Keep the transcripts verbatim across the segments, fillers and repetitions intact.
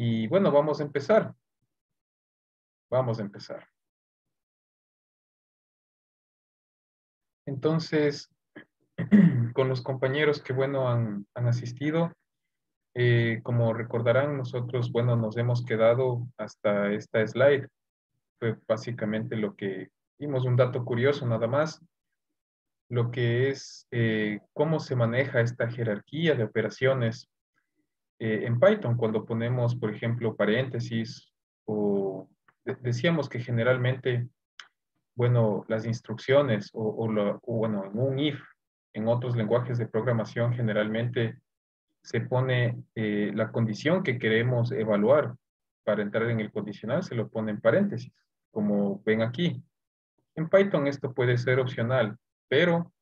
Y bueno, vamos a empezar. Vamos a empezar. Entonces, con los compañeros que, bueno, han, han asistido, eh, como recordarán, nosotros, bueno, nos hemos quedado hasta esta slide. Fue básicamente lo que vimos, un dato curioso nada más, lo que es eh, cómo se maneja esta jerarquía de operaciones eh, en Python. Cuando ponemos, por ejemplo, paréntesis, o de decíamos que generalmente, bueno, las instrucciones, o, o, la, o bueno, en un if, en otros lenguajes de programación generalmente se pone eh, la condición que queremos evaluar para entrar en el condicional, se lo pone en paréntesis, como ven aquí. En Python esto puede ser opcional, pero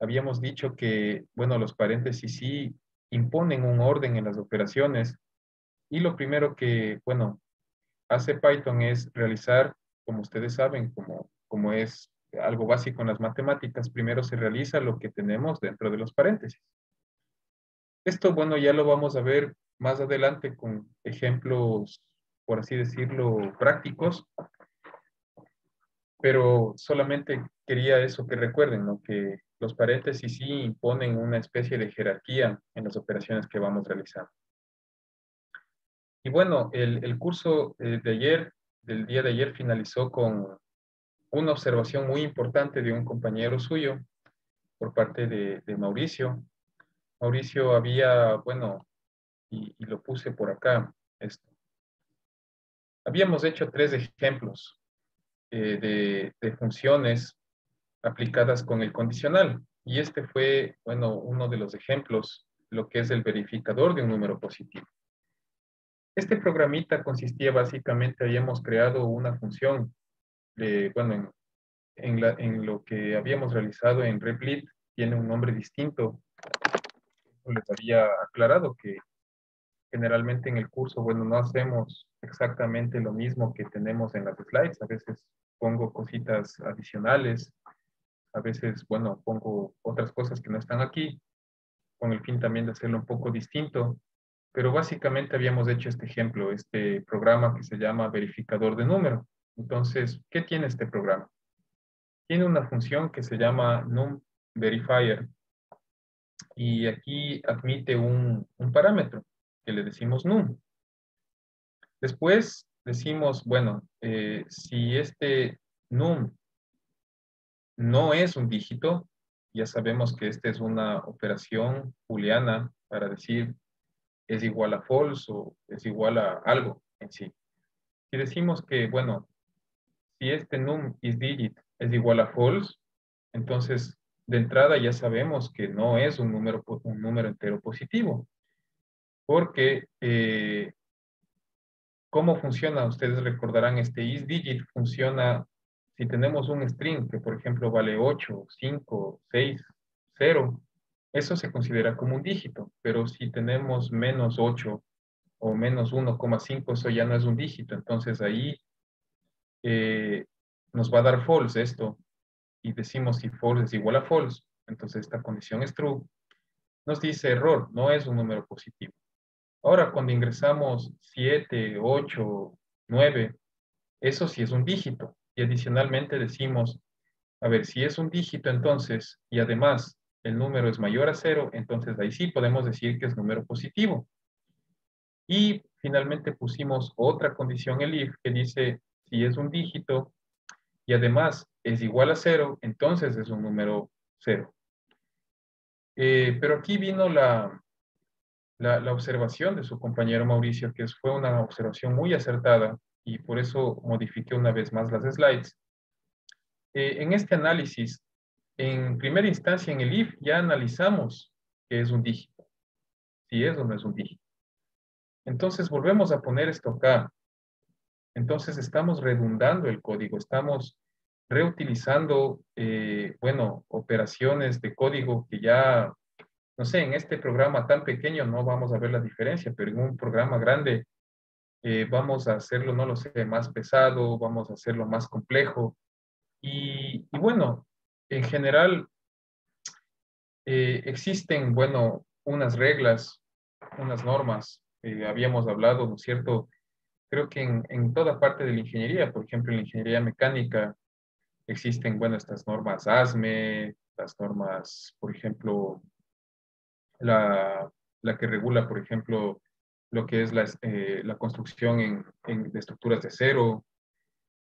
habíamos dicho que, bueno, los paréntesis sí imponen un orden en las operaciones, y lo primero que, bueno, hace Python es realizar, como ustedes saben, como, como es algo básico en las matemáticas, primero se realiza lo que tenemos dentro de los paréntesis. Esto, bueno, ya lo vamos a ver más adelante con ejemplos, por así decirlo, prácticos, pero solamente quería eso que recuerden, ¿no? Que los paréntesis sí imponen una especie de jerarquía en las operaciones que vamos realizando. Y bueno, el, el curso de ayer, del día de ayer, finalizó con una observación muy importante de un compañero suyo, por parte de, de Mauricio. Mauricio había, bueno, y, y lo puse por acá, esto. Habíamos hecho tres ejemplos eh, de, de funciones aplicadas con el condicional. Y este fue, bueno, uno de los ejemplos, lo que es el verificador de un número positivo. Este programita consistía básicamente, habíamos creado una función, de, bueno, en, en, la, en lo que habíamos realizado en Replit, tiene un nombre distinto. Les había aclarado que generalmente en el curso, bueno, no hacemos exactamente lo mismo que tenemos en las slides. A veces pongo cositas adicionales, a veces, bueno, pongo otras cosas que no están aquí, con el fin también de hacerlo un poco distinto. Pero básicamente habíamos hecho este ejemplo, este programa que se llama verificador de número. Entonces, ¿qué tiene este programa? Tiene una función que se llama numVerifier. Y aquí admite un, un parámetro que le decimos num. Después decimos, bueno, eh, si este num no es un dígito, ya sabemos que esta es una operación booleana para decir es igual a false o es igual a algo en sí. Si decimos que, bueno, si este num is digit es igual a false, entonces de entrada ya sabemos que no es un número, un número entero positivo. Porque, eh, ¿cómo funciona? Ustedes recordarán, este isDigit funciona si tenemos un string que, por ejemplo, vale ocho, cinco, seis, cero. Eso se considera como un dígito. Pero si tenemos menos ocho o menos uno coma cinco, eso ya no es un dígito. Entonces ahí eh, nos va a dar false esto. Y decimos si false es igual a false, entonces esta condición es true. Nos dice error, no es un número positivo. Ahora cuando ingresamos siete, ocho, nueve, eso sí es un dígito. Y adicionalmente decimos, a ver, si es un dígito entonces, y además el número es mayor a cero, entonces ahí sí podemos decir que es número positivo. Y finalmente pusimos otra condición, el if, que dice si es un dígito, y además es igual a cero, entonces es un número cero. Eh, pero aquí vino la, la, la observación de su compañero Mauricio, que fue una observación muy acertada, y por eso modifiqué una vez más las slides. Eh, en este análisis, en primera instancia en el if, ya analizamos que es un dígito, si es o no es un dígito. Entonces volvemos a poner esto acá. Entonces estamos redundando el código, estamos reutilizando, eh, bueno, operaciones de código que ya, no sé, en este programa tan pequeño no vamos a ver la diferencia, pero en un programa grande eh, vamos a hacerlo, no lo sé, más pesado, vamos a hacerlo más complejo. Y, y bueno, en general eh, existen, bueno, unas reglas, unas normas eh, habíamos hablado, ¿no es cierto? Creo que en, en toda parte de la ingeniería, por ejemplo, en la ingeniería mecánica, existen, bueno, estas normas A S M E, las normas, por ejemplo, la, la que regula, por ejemplo, lo que es la, eh, la construcción en, en, de estructuras de acero,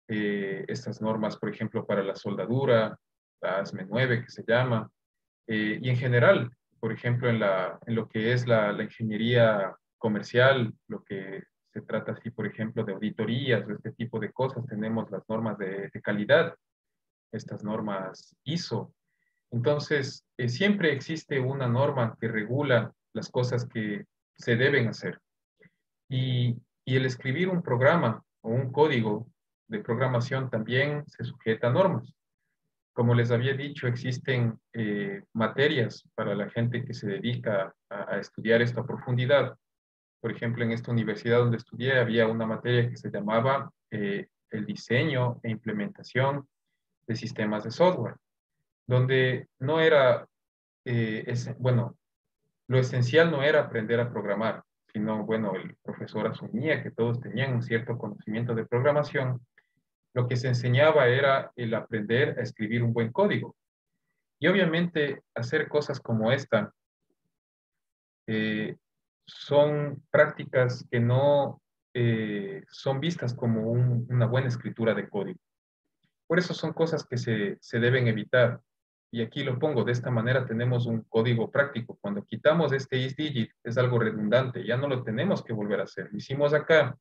eh, estas normas, por ejemplo, para la soldadura, la A S M E nueve que se llama, eh, y en general, por ejemplo, en, la, en lo que es la, la ingeniería comercial, lo que se trata así, por ejemplo, de auditorías o este tipo de cosas, tenemos las normas de, de calidad, estas normas I S O. Entonces, eh, siempre existe una norma que regula las cosas que se deben hacer. Y, y el escribir un programa o un código de programación también se sujeta a normas. Como les había dicho, existen eh, materias para la gente que se dedica a, a estudiar esto a profundidad. Por ejemplo, en esta universidad donde estudié había una materia que se llamaba eh, el diseño e implementación de sistemas de software, donde no era, eh, es, bueno, lo esencial no era aprender a programar, sino, bueno, el profesor asumía que todos tenían un cierto conocimiento de programación. Lo que se enseñaba era el aprender a escribir un buen código. Y obviamente hacer cosas como esta eh, son prácticas que no eh, son vistas como un, una buena escritura de código. Por eso son cosas que se, se deben evitar. Y aquí lo pongo, de esta manera tenemos un código práctico. Cuando quitamos este isDigit, es algo redundante, ya no lo tenemos que volver a hacer. Lo hicimos acá.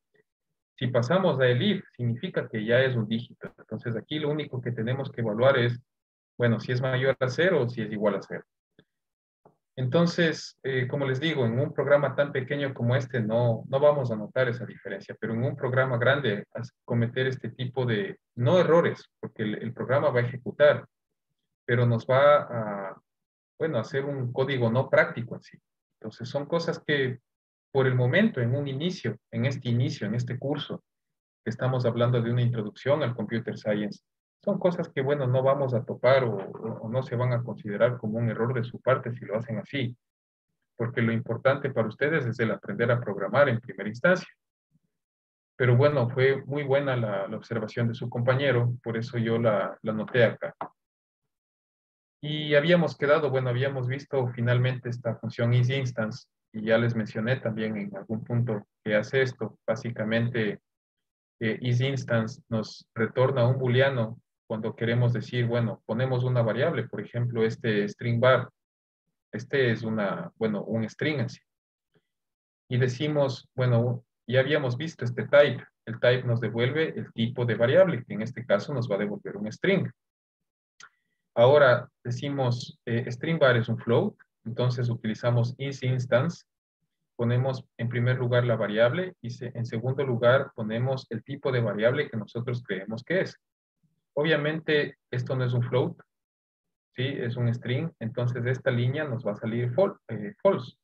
Si pasamos a el if, significa que ya es un dígito. Entonces aquí lo único que tenemos que evaluar es, bueno, si es mayor a cero o si es igual a cero. Entonces, eh, como les digo, en un programa tan pequeño como este no, no vamos a notar esa diferencia, pero en un programa grande cometer este tipo de, no errores, porque el, el programa va a ejecutar, pero nos va a, bueno, hacer un código no práctico en sí. Entonces son cosas que, por el momento, en un inicio, en este inicio, en este curso, que estamos hablando de una introducción al Computer Science, son cosas que, bueno, no vamos a topar o, o no se van a considerar como un error de su parte si lo hacen así. Porque lo importante para ustedes es el aprender a programar en primera instancia. Pero bueno, fue muy buena la, la observación de su compañero, por eso yo la, la noté acá. Y habíamos quedado, bueno, habíamos visto finalmente esta función isInstance, y ya les mencioné también en algún punto que hace esto. Básicamente, eh, isInstance nos retorna un booleano cuando queremos decir, bueno, ponemos una variable. Por ejemplo, este string var, este es una, bueno, un string en sí. Y decimos, bueno, ya habíamos visto este type. El type nos devuelve el tipo de variable, que en este caso nos va a devolver un string. Ahora decimos, eh, string var es un float. Entonces utilizamos isInstance, ponemos en primer lugar la variable y se, en segundo lugar ponemos el tipo de variable que nosotros creemos que es. Obviamente esto no es un float, ¿sí? Es un string, entonces de esta línea nos va a salir fol, eh, false.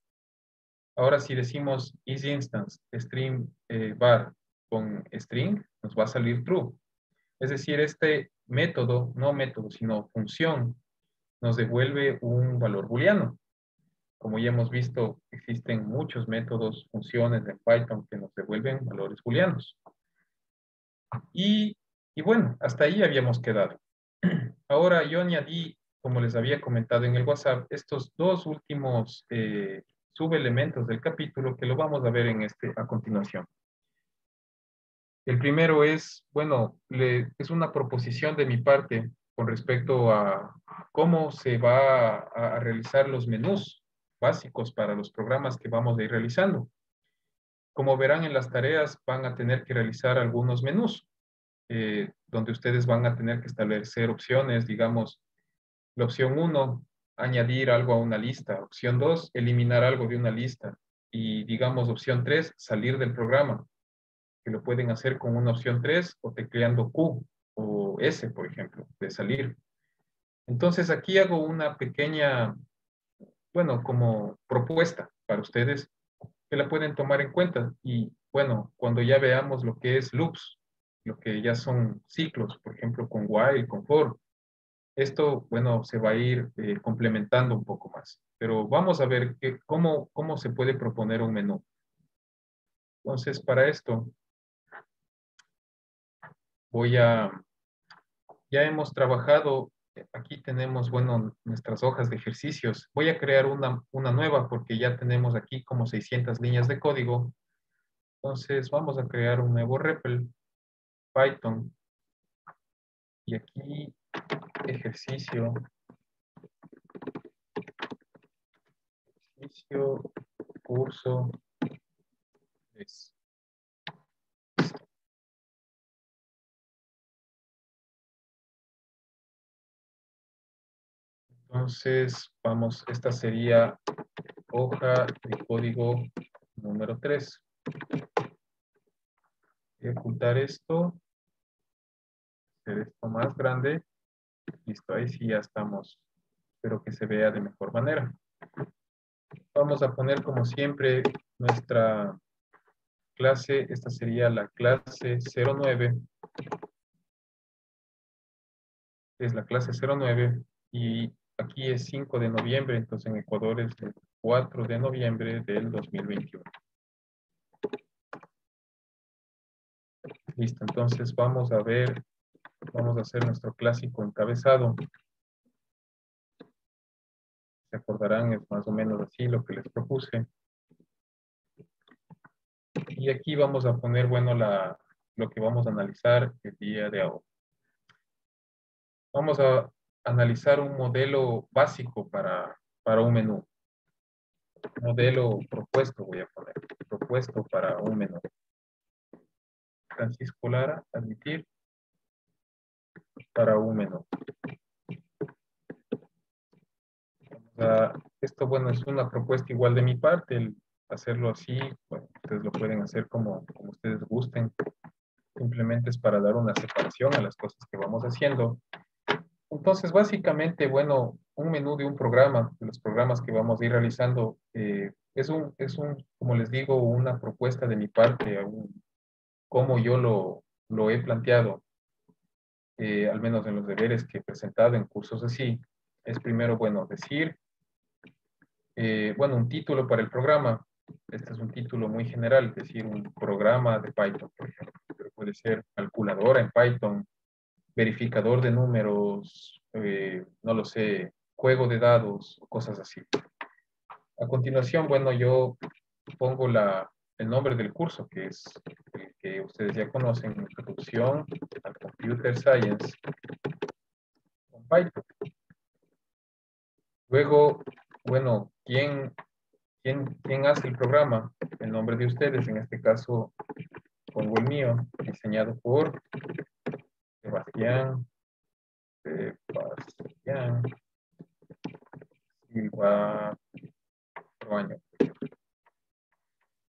Ahora si decimos isInstance string eh, var con string, nos va a salir true. Es decir, este método, no método, sino función, nos devuelve un valor booleano. Como ya hemos visto, existen muchos métodos, funciones de Python que nos devuelven valores booleanos. Y, y bueno, hasta ahí habíamos quedado. Ahora yo añadí, como les había comentado en el WhatsApp, estos dos últimos eh, subelementos del capítulo que lo vamos a ver en este, a continuación. El primero es, bueno, le, es una proposición de mi parte con respecto a cómo se va a, a realizar los menús básicos para los programas que vamos a ir realizando. Como verán en las tareas, van a tener que realizar algunos menús, eh, donde ustedes van a tener que establecer opciones, digamos, la opción uno, añadir algo a una lista, opción dos, eliminar algo de una lista, y digamos, opción tres, salir del programa, que lo pueden hacer con una opción tres o tecleando Q o S, por ejemplo, de salir. Entonces, aquí hago una pequeña... bueno, como propuesta para ustedes, que la pueden tomar en cuenta. Y bueno, cuando ya veamos lo que es loops, lo que ya son ciclos, por ejemplo, con while, con for, esto, bueno, se va a ir eh, complementando un poco más. Pero vamos a ver que, cómo, cómo se puede proponer un menú. Entonces, para esto, voy a, ya hemos trabajado, aquí tenemos, bueno, nuestras hojas de ejercicios. Voy a crear una, una nueva porque ya tenemos aquí como seiscientas líneas de código. Entonces, vamos a crear un nuevo R E P L, Python. Y aquí, ejercicio. Ejercicio, curso. Es. Entonces, vamos, esta sería hoja de código número tres. Voy a ocultar esto. Hacer esto más grande. Listo, ahí sí ya estamos. Espero que se vea de mejor manera. Vamos a poner, como siempre, nuestra clase. Esta sería la clase cero nueve. Es la clase cero nueve. Y aquí es cinco de noviembre, entonces en Ecuador es el cuatro de noviembre del dos mil veintiuno. Listo, entonces vamos a ver, vamos a hacer nuestro clásico encabezado. Se acordarán, es más o menos así lo que les propuse. Y aquí vamos a poner, bueno, la, lo que vamos a analizar el día de hoy. Vamos a analizar un modelo básico para, para un menú. Modelo propuesto voy a poner. Propuesto para un menú. Francisco Lara, admitir. Para un menú. Uh, esto, bueno, es una propuesta igual de mi parte. El hacerlo así, bueno, ustedes lo pueden hacer como, como ustedes gusten. Simplemente es para dar una separación a las cosas que vamos haciendo. Entonces, básicamente, bueno, un menú de un programa, de los programas que vamos a ir realizando, eh, es, un, es un, como les digo, una propuesta de mi parte, un, como yo lo, lo he planteado, eh, al menos en los deberes que he presentado en cursos así, es primero, bueno, decir, eh, bueno, un título para el programa. Este es un título muy general, es decir, un programa de Python, por ejemplo. Pero puede ser calculadora en Python, verificador de números, eh, no lo sé, juego de dados, cosas así. A continuación, bueno, yo pongo la, el nombre del curso, que es el que ustedes ya conocen, Introducción al Computer Science con Python. Luego, bueno, ¿quién, quién, quién hace el programa? El nombre de ustedes, en este caso, pongo el mío, diseñado por... Sebastián, Sebastián Silva Roaño.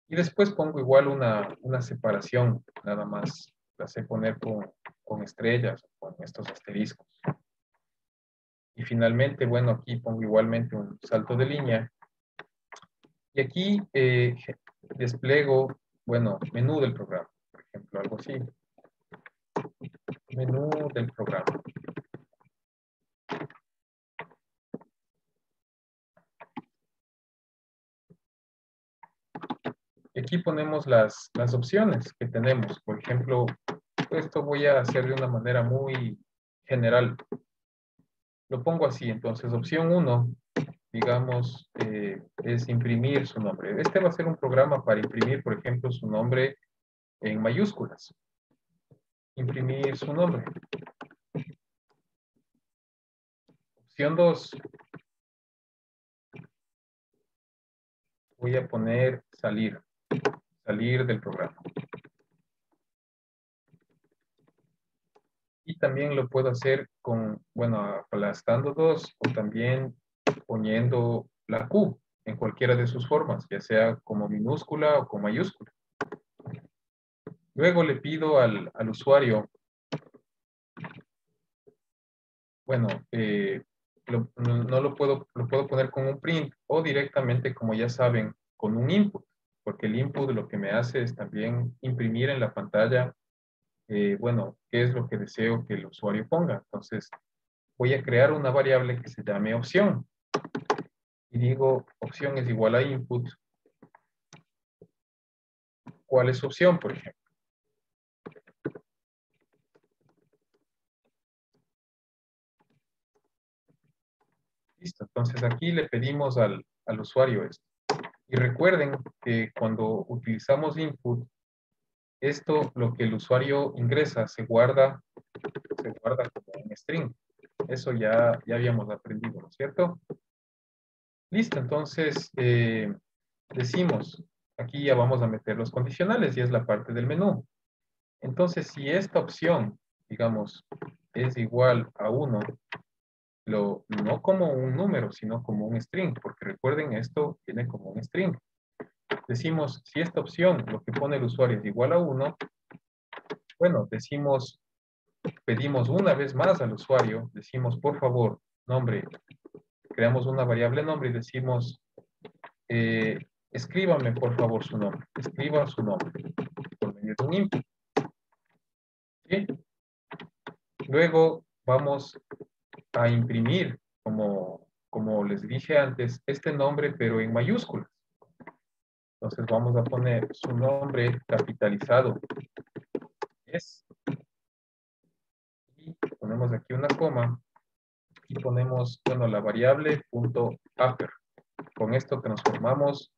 Y después pongo igual una, una separación, nada más la sé poner con, con estrellas, con estos asteriscos. Y finalmente, bueno, aquí pongo igualmente un salto de línea. Y aquí eh, despliego, bueno, menú del programa, por ejemplo, algo así. Menú del programa. Aquí ponemos las, las opciones que tenemos. Por ejemplo, esto voy a hacer de una manera muy general. Lo pongo así. Entonces, opción uno, digamos, eh, es imprimir su nombre. Este va a ser un programa para imprimir, por ejemplo, su nombre en mayúsculas. Imprimir su nombre. Opción dos. Voy a poner salir. Salir del programa. Y también lo puedo hacer con, bueno, aplastando dos o también poniendo la Q en cualquiera de sus formas, ya sea como minúscula o con mayúscula. Luego le pido al, al usuario, bueno, eh, lo, no, no lo puedo, lo puedo poner con un print o directamente, como ya saben, con un input, porque el input lo que me hace es también imprimir en la pantalla, eh, bueno, qué es lo que deseo que el usuario ponga. Entonces, voy a crear una variable que se llame opción. Y digo, opción es igual a input. cuál es su opción, por ejemplo. Listo, entonces aquí le pedimos al, al usuario esto. Y recuerden que cuando utilizamos input, esto, lo que el usuario ingresa, se guarda, se guarda como un string. Eso ya, ya habíamos aprendido, ¿no es cierto? Listo, entonces eh, decimos, aquí ya vamos a meter los condicionales y es la parte del menú. Entonces, si esta opción, digamos, es igual a uno, lo, no como un número, sino como un string, porque recuerden, esto viene como un string. Decimos, si esta opción, lo que pone el usuario es igual a uno, bueno, decimos, pedimos una vez más al usuario, decimos, por favor, nombre, creamos una variable nombre y decimos, eh, escríbame, por favor, su nombre, escriba su nombre, por medio de un input. ¿Sí? Luego vamos a imprimir, como, como les dije antes, este nombre, pero en mayúsculas. Entonces vamos a poner su nombre capitalizado. Es. Y ponemos aquí una coma. Y ponemos, bueno, la variable punto upper. Con esto transformamos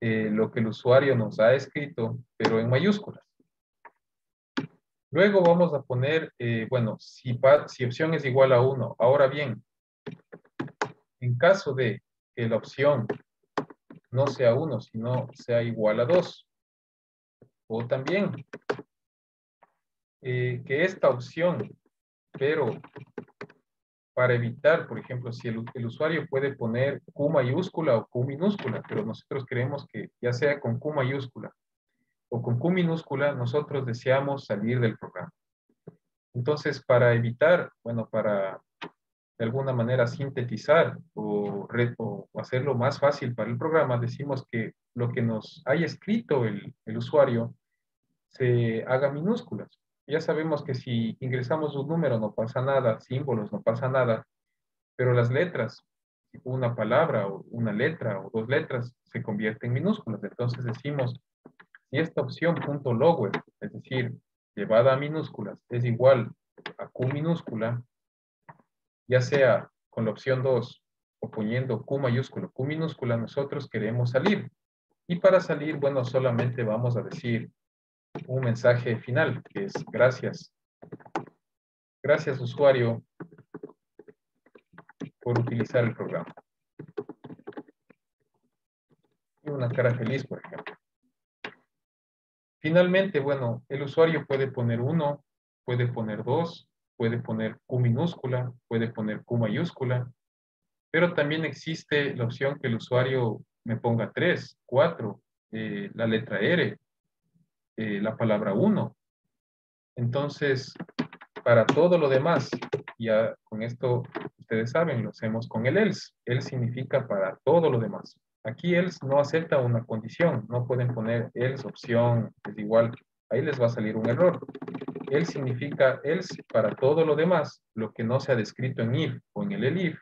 eh, lo que el usuario nos ha escrito, pero en mayúsculas. Luego vamos a poner, eh, bueno, si, si opción es igual a uno. Ahora bien, en caso de que la opción no sea uno, sino sea igual a dos. O también eh, que esta opción, pero para evitar, por ejemplo, si el, el usuario puede poner Q mayúscula o Q minúscula, pero nosotros queremos que ya sea con Q mayúscula o con Q minúscula, nosotros deseamos salir del programa. Entonces, para evitar, bueno, para de alguna manera sintetizar o, re, o hacerlo más fácil para el programa, decimos que lo que nos haya escrito el, el usuario se haga minúsculas. Ya sabemos que si ingresamos un número no pasa nada, símbolos no pasa nada, pero las letras, una palabra o una letra o dos letras se convierten en minúsculas. Entonces decimos, si esta opción punto lower, es decir, llevada a minúsculas, es igual a Q minúscula, ya sea con la opción dos o poniendo Q mayúscula, Q minúscula, nosotros queremos salir. Y para salir, bueno, solamente vamos a decir un mensaje final, que es gracias. Gracias, usuario, por utilizar el programa. Y una cara feliz, por ejemplo. Finalmente, bueno, el usuario puede poner uno, puede poner dos, puede poner Q minúscula, puede poner Q mayúscula, pero también existe la opción que el usuario me ponga tres, cuatro, eh, la letra R, eh, la palabra uno. Entonces, para todo lo demás, ya con esto ustedes saben, lo hacemos con el else. Else significa para todo lo demás. Aquí else no acepta una condición, no pueden poner else opción es igual, ahí les va a salir un error. Else significa else para todo lo demás, lo que no se ha descrito en if o en el elif.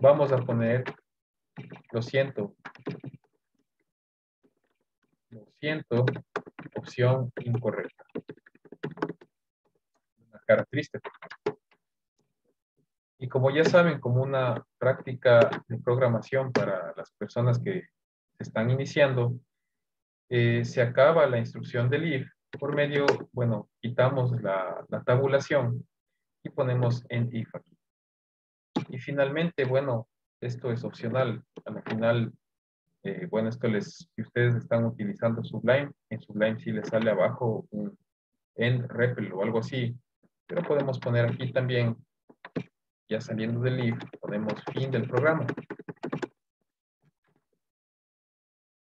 Vamos a poner, lo siento, lo siento, opción incorrecta. Una cara triste. Y como ya saben, como una práctica de programación para las personas que están iniciando, eh, se acaba la instrucción del if. Por medio, bueno, quitamos la, la tabulación y ponemos end if aquí. Y finalmente, bueno, esto es opcional. Al final, eh, bueno, esto les, si ustedes están utilizando Sublime, en Sublime sí les sale abajo un end repl o algo así. Pero podemos poner aquí también, ya saliendo del if, ponemos fin del programa.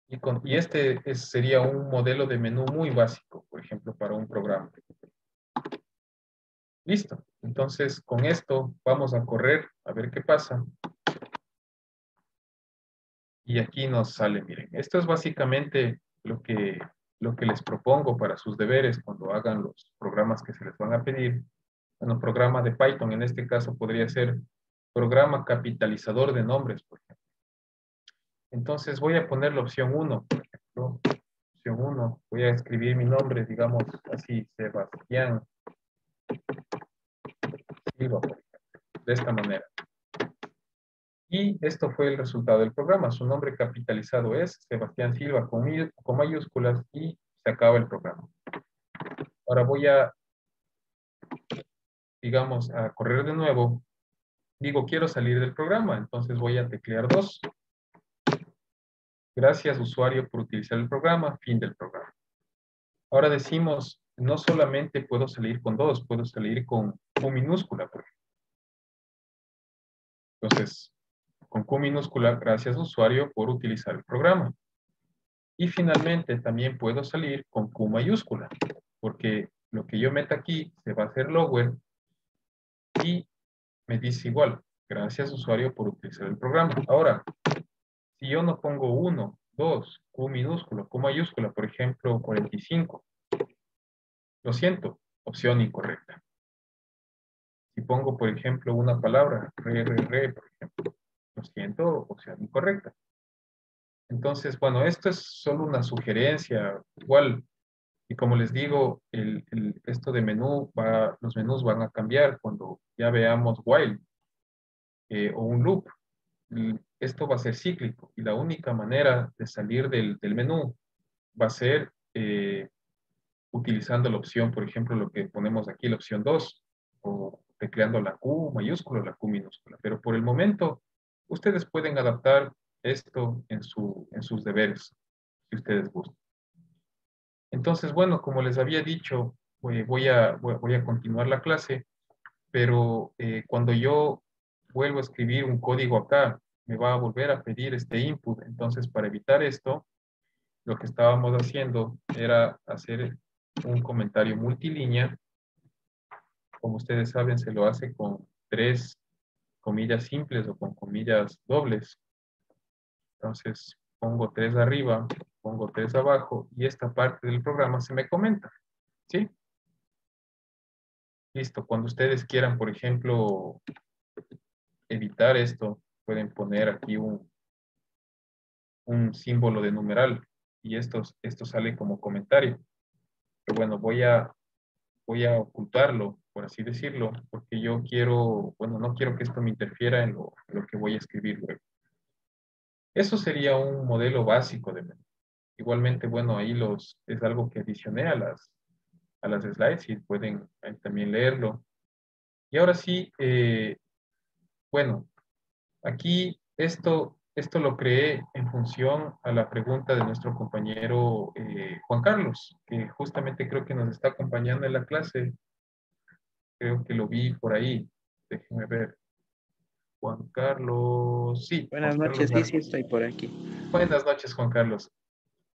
Y, con, y este es, sería un modelo de menú muy básico, por ejemplo, para un programa. Listo. Entonces, con esto vamos a correr a ver qué pasa. Y aquí nos sale, miren, esto es básicamente lo que, lo que les propongo para sus deberes cuando hagan los programas que se les van a pedir. Bueno, programa de Python, en este caso podría ser programa capitalizador de nombres, por ejemplo. Entonces voy a poner la opción uno, por ejemplo, opción en uno. Voy a escribir mi nombre, digamos así, Sebastián Silva, de esta manera. Y esto fue el resultado del programa. Su nombre capitalizado es Sebastián Silva con, con mayúsculas y se acaba el programa. Ahora voy a, digamos, a correr de nuevo. Digo, quiero salir del programa, entonces voy a teclear dos. Gracias, usuario, por utilizar el programa. Fin del programa. Ahora decimos, no solamente puedo salir con dos, puedo salir con Q minúscula. Entonces, con Q minúscula, gracias, usuario, por utilizar el programa. Y finalmente, también puedo salir con Q mayúscula, porque lo que yo meta aquí se va a hacer lower y me dice igual, gracias, usuario, por utilizar el programa. Ahora, si yo no pongo uno, dos, Q minúscula, Q mayúscula, por ejemplo, cuarenta y cinco. Lo siento, opción incorrecta. Si pongo, por ejemplo, una palabra, re, re, re, por ejemplo. Lo siento, opción incorrecta. Entonces, bueno, esto es solo una sugerencia. Igual, y como les digo, el, el, esto de menú, va, los menús van a cambiar cuando ya veamos while eh, o un loop. Esto va a ser cíclico y la única manera de salir del, del menú va a ser eh, utilizando la opción, por ejemplo, lo que ponemos aquí, la opción dos, o tecleando la Q mayúscula o la Q minúscula. Pero por el momento, ustedes pueden adaptar esto en, su, en sus deberes, si ustedes gustan. Entonces, bueno, como les había dicho, voy a, voy a continuar la clase, pero eh, cuando yo vuelvo a escribir un código acá, me va a volver a pedir este input. Entonces, para evitar esto, lo que estábamos haciendo era hacer un comentario multilínea. Como ustedes saben, se lo hace con tres comillas simples o con comillas dobles. Entonces, pongo tres arriba, pongo tres abajo y esta parte del programa se me comenta. ¿Sí? Listo. Cuando ustedes quieran, por ejemplo, evitar esto, pueden poner aquí un, un símbolo de numeral y esto, esto sale como comentario. Pero bueno, voy a, voy a ocultarlo, por así decirlo, porque yo quiero, bueno, no quiero que esto me interfiera en lo, en lo que voy a escribir luego. Eso sería un modelo básico de menú. Igualmente, bueno, ahí los, es algo que adicioné a las, a las slides y pueden también leerlo. Y ahora sí, eh, bueno, aquí esto, esto lo creé en función a la pregunta de nuestro compañero eh, Juan Carlos, que justamente creo que nos está acompañando en la clase. Creo que lo vi por ahí. Déjenme ver. Juan Carlos, sí. Buenas Juan noches, Carlos. Sí, sí, estoy por aquí. Buenas noches, Juan Carlos.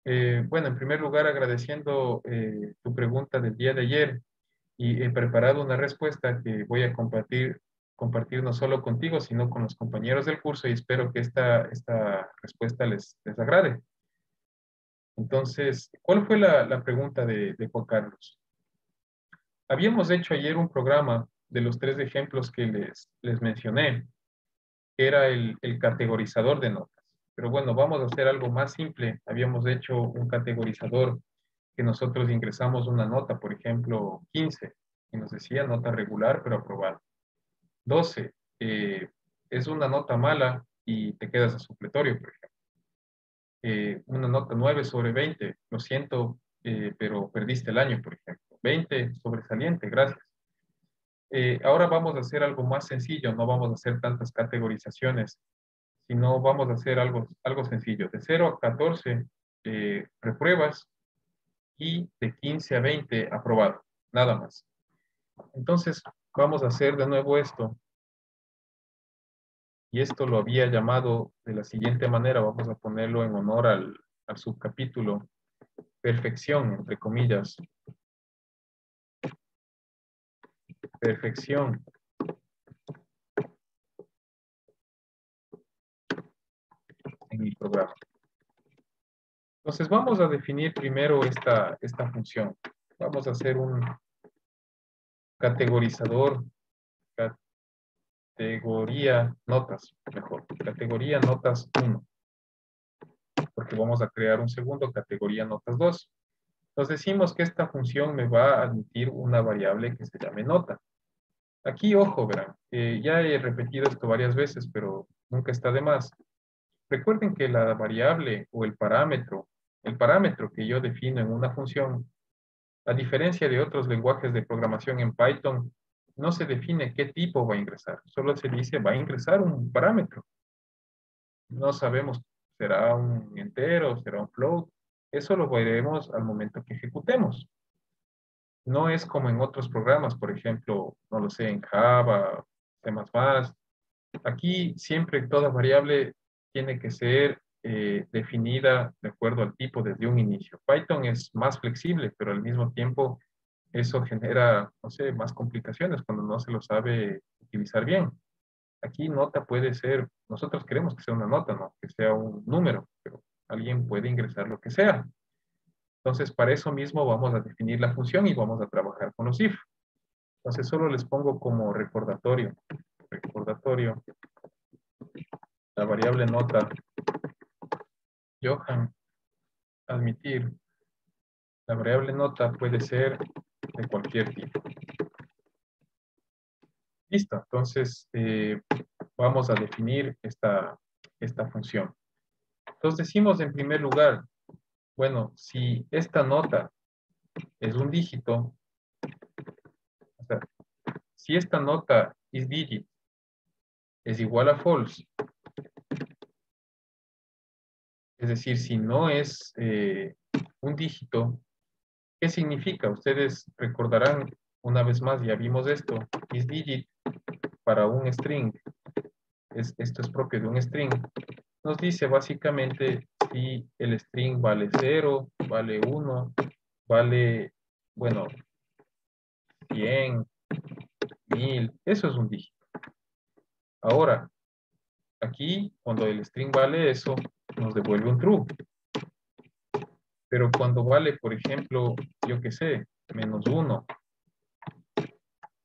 Eh, bueno, en primer lugar, agradeciendo eh, tu pregunta del día de ayer y he preparado una respuesta que voy a compartir compartir no solo contigo, sino con los compañeros del curso y espero que esta, esta respuesta les, les agrade. Entonces, ¿cuál fue la, la pregunta de, de Juan Carlos? Habíamos hecho ayer un programa de los tres ejemplos que les, les mencioné, que era el, el categorizador de notas. Pero bueno, vamos a hacer algo más simple. Habíamos hecho un categorizador que nosotros ingresamos una nota, por ejemplo, quince, y nos decía nota regular, pero aprobada. doce, eh, es una nota mala y te quedas a supletorio, por ejemplo. Eh, una nota nueve sobre veinte, lo siento, eh, pero perdiste el año, por ejemplo. veinte, sobresaliente, gracias. Eh, ahora vamos a hacer algo más sencillo, no vamos a hacer tantas categorizaciones, sino vamos a hacer algo, algo sencillo. De cero a catorce, eh, repruebas, y de quince a veinte, aprobado, nada más. Entonces, vamos a hacer de nuevo esto. Y esto lo había llamado de la siguiente manera. Vamos a ponerlo en honor al, al subcapítulo. Perfección, entre comillas. Perfección. En el programa. Entonces vamos a definir primero esta, esta función. Vamos a hacer un... categorizador, categoría notas, mejor, categoría notas uno. porque vamos a crear un segundo categoría notas dos. Nos decimos que esta función me va a admitir una variable que se llame nota. Aquí, ojo, verán, eh, ya he repetido esto varias veces, pero nunca está de más. Recuerden que la variable o el parámetro, el parámetro que yo defino en una función, a diferencia de otros lenguajes de programación en Python, no se define qué tipo va a ingresar. Solo se dice, va a ingresar un parámetro. No sabemos, será un entero, será un float. Eso lo veremos al momento que ejecutemos. No es como en otros programas, por ejemplo, no lo sé, en Java, C más más. Aquí siempre toda variable tiene que ser eh, definida de acuerdo al tipo desde un inicio. Python es más flexible, pero al mismo tiempo eso genera, no sé, más complicaciones cuando no se lo sabe utilizar bien. Aquí nota puede ser, nosotros queremos que sea una nota, no que sea un número, pero alguien puede ingresar lo que sea. Entonces, para eso mismo vamos a definir la función y vamos a trabajar con los if. Entonces, solo les pongo como recordatorio. Recordatorio. La variable nota. Johan. Admitir. La variable nota puede ser de cualquier tipo. Listo. Entonces, eh, vamos a definir esta, esta función. Entonces, decimos en primer lugar, bueno, si esta nota es un dígito, o sea, si esta nota is digit es igual a false, es decir, si no es eh, un dígito, ¿qué significa? Ustedes recordarán, una vez más, ya vimos esto, is digit para un string, es, esto es propio de un string, nos dice básicamente si el string vale cero, vale uno, vale, bueno, cien, mil. Eso es un dígito. Ahora, aquí, cuando el string vale eso, nos devuelve un true. Pero cuando vale, por ejemplo, yo qué sé, menos uno,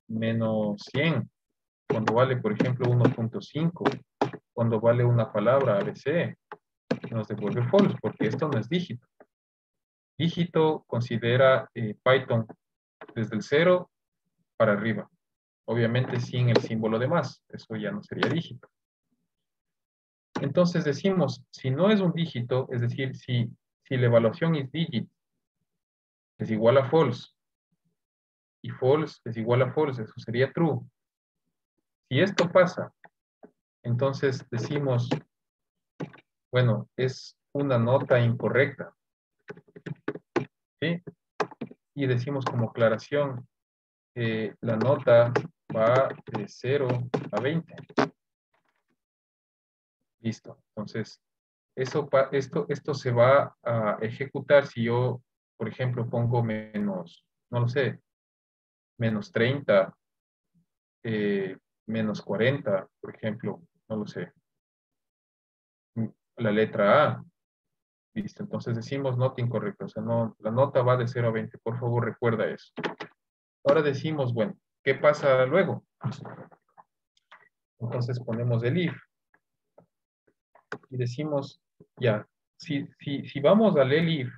menos cien. Cuando vale, por ejemplo, uno punto cinco. Cuando vale una palabra A B C, nos devuelve false, porque esto no es dígito. Dígito considera eh, Python desde el cero para arriba. Obviamente sin el símbolo de más, eso ya no sería dígito. Entonces decimos, si no es un dígito, es decir, si, si la evaluación es digit, es igual a false, y false es igual a false, eso sería true. Si esto pasa, entonces decimos, bueno, es una nota incorrecta. ¿Sí? Y decimos como aclaración, eh, la nota va de cero a veinte. Listo. Entonces, eso, esto, esto se va a ejecutar si yo, por ejemplo, pongo menos, no lo sé, menos treinta, eh, menos cuarenta, por ejemplo, no lo sé. La letra A. Listo. Entonces decimos nota incorrecta. O sea, no, la nota va de cero a veinte. Por favor, recuerda eso. Ahora decimos, bueno, ¿qué pasa luego? Entonces ponemos el if. Y decimos, ya, si, si, si vamos al el if,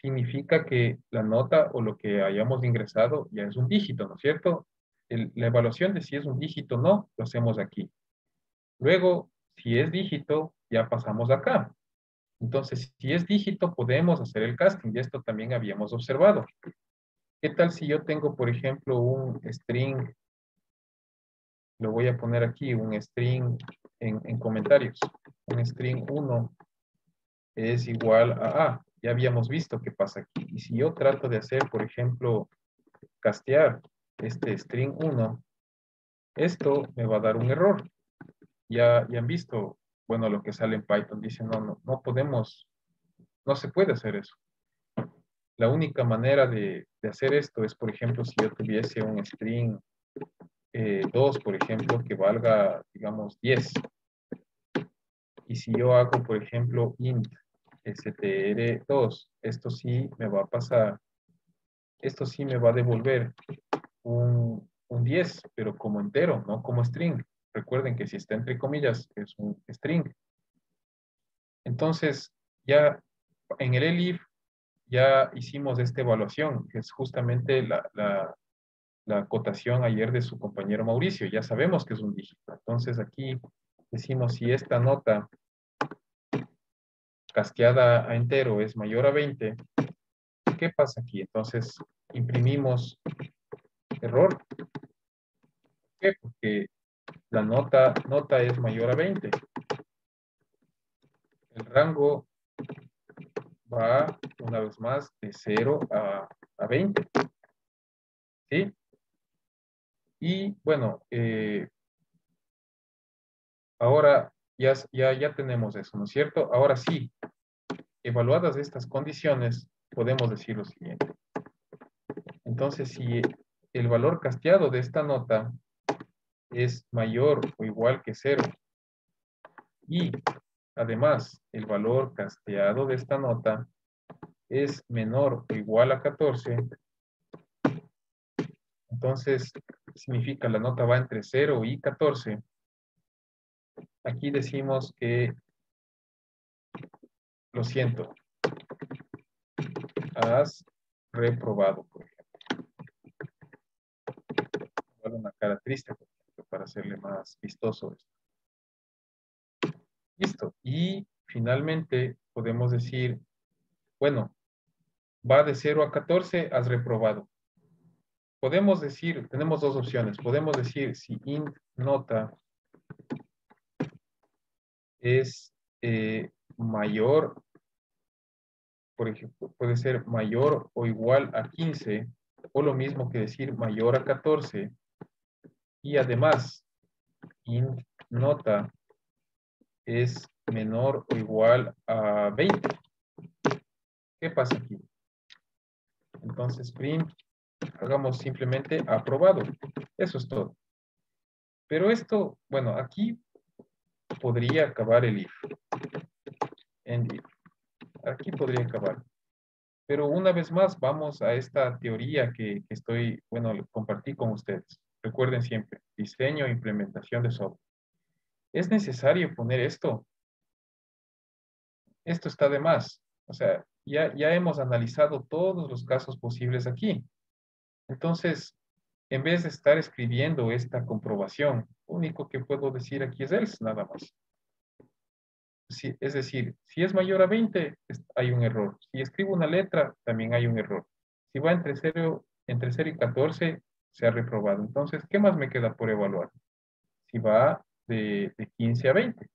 significa que la nota o lo que hayamos ingresado ya es un dígito, ¿no es cierto? El, la evaluación de si es un dígito o no, lo hacemos aquí. Luego, si es dígito, ya pasamos acá. Entonces, si es dígito, podemos hacer el casting. Y esto también habíamos observado. ¿Qué tal si yo tengo, por ejemplo, un string? Lo voy a poner aquí, un string en, en comentarios. Un string uno es igual a A. Ya habíamos visto qué pasa aquí. Y si yo trato de hacer, por ejemplo, castear este string uno, esto me va a dar un error. Ya, ya han visto, bueno, lo que sale en Python. Dicen, no, no, no podemos, no se puede hacer eso. La única manera de, de hacer esto es, por ejemplo, si yo tuviese un string eh, dos, por ejemplo, que valga, digamos, diez. Y si yo hago, por ejemplo, int str dos, esto sí me va a pasar, esto sí me va a devolver un, un diez, pero como entero, no como string. Recuerden que si está entre comillas es un string. Entonces, ya en el ELIF ya hicimos esta evaluación, que es justamente la, la, la acotación ayer de su compañero Mauricio. Ya sabemos que es un dígito. Entonces, aquí decimos si esta nota casteada a entero es mayor a veinte, ¿qué pasa aquí? Entonces, imprimimos error. ¿Por qué? Porque la nota, nota es mayor a veinte. El rango va, una vez más, de cero a, a veinte. ¿Sí? Y, bueno, eh, ahora ya, ya, ya tenemos eso, ¿no es cierto? Ahora sí, evaluadas estas condiciones, podemos decir lo siguiente. Entonces, si el valor casteado de esta nota es mayor o igual que cero, y además, el valor casteado de esta nota es menor o igual a catorce. Entonces, significa la nota va entre cero y catorce. Aquí decimos que, lo siento, has reprobado, por ejemplo. Vale una cara triste, por ejemplo, para hacerle más vistoso esto. Listo. Y finalmente podemos decir, bueno, va de cero a catorce, has reprobado. Podemos decir, tenemos dos opciones. Podemos decir si int nota es eh, mayor, por ejemplo, puede ser mayor o igual a quince, o lo mismo que decir mayor a catorce. Y además, int nota es menor o igual a veinte. ¿Qué pasa aquí? Entonces, print, hagamos simplemente aprobado. Eso es todo. Pero esto, bueno, aquí podría acabar el if. End if. Aquí podría acabar. Pero una vez más, vamos a esta teoría que, que estoy, bueno, compartí con ustedes. Recuerden siempre, diseño e implementación de software. ¿Es necesario poner esto? Esto está de más. O sea, ya, ya hemos analizado todos los casos posibles aquí. Entonces, en vez de estar escribiendo esta comprobación, lo único que puedo decir aquí es else, nada más. Si, es decir, si es mayor a veinte, hay un error. Si escribo una letra, también hay un error. Si va entre cero, entre cero y catorce, se ha reprobado. Entonces, ¿qué más me queda por evaluar? Si va De, de quince a veinte.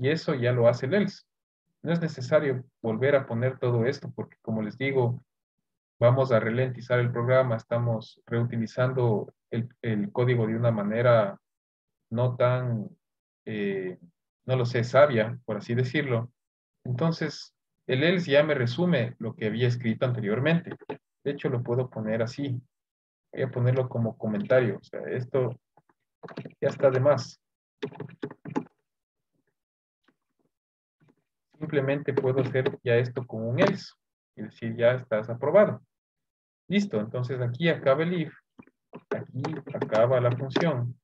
Y eso ya lo hace el else. No es necesario volver a poner todo esto porque, como les digo, vamos a ralentizar el programa, estamos reutilizando el, el código de una manera no tan, eh, no lo sé, sabia, por así decirlo. Entonces, el else ya me resume lo que había escrito anteriormente. De hecho, lo puedo poner así. Voy a ponerlo como comentario. O sea, esto ya está de más. Simplemente puedo hacer ya esto con un else y decir ya estás aprobado. Listo, entonces aquí acaba el if, aquí acaba la función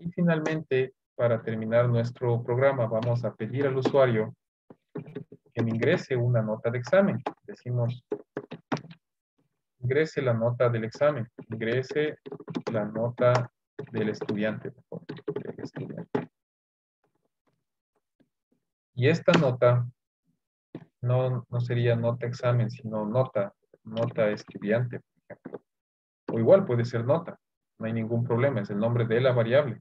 y finalmente, para terminar nuestro programa, vamos a pedir al usuario que me ingrese una nota de examen. Decimos ingrese la nota del examen, ingrese la nota del estudiante, por favor. Y esta nota no, no sería nota examen, sino nota, nota estudiante, por ejemplo. O igual puede ser nota, no hay ningún problema, es el nombre de la variable.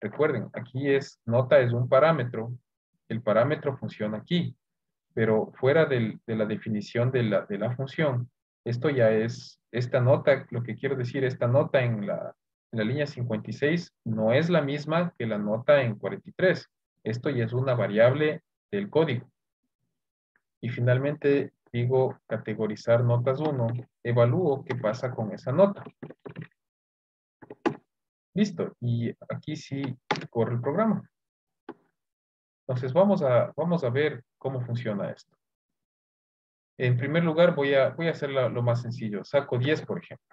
Recuerden, aquí es nota, es un parámetro, el parámetro funciona aquí, pero fuera del, de la definición de la, de la función, esto ya es, esta nota, lo que quiero decir, esta nota en la, en la línea cincuenta y seis no es la misma que la nota en cuarenta y tres. Esto ya es una variable del código. Y finalmente digo categorizar notas uno. Evalúo qué pasa con esa nota. Listo. Y aquí sí corre el programa. Entonces vamos a, vamos a ver cómo funciona esto. En primer lugar voy a, voy a hacer lo más sencillo. Saco diez, por ejemplo.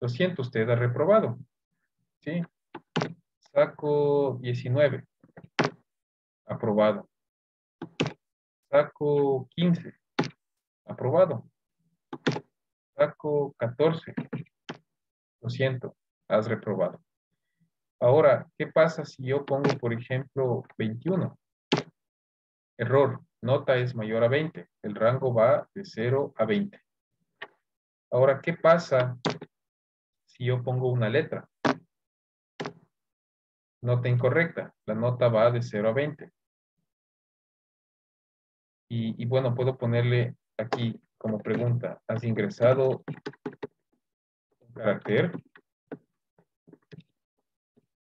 Lo siento, usted ha reprobado. ¿Sí? Saco diecinueve. Aprobado. Saco quince. Aprobado. Saco catorce. Lo siento, has reprobado. Ahora, ¿qué pasa si yo pongo, por ejemplo, veintiuno? Error, nota es mayor a veinte. El rango va de cero a veinte. Ahora, ¿qué pasa si yo pongo una letra? Nota incorrecta. La nota va de cero a veinte. Y, y bueno, puedo ponerle aquí como pregunta. ¿Has ingresado un carácter?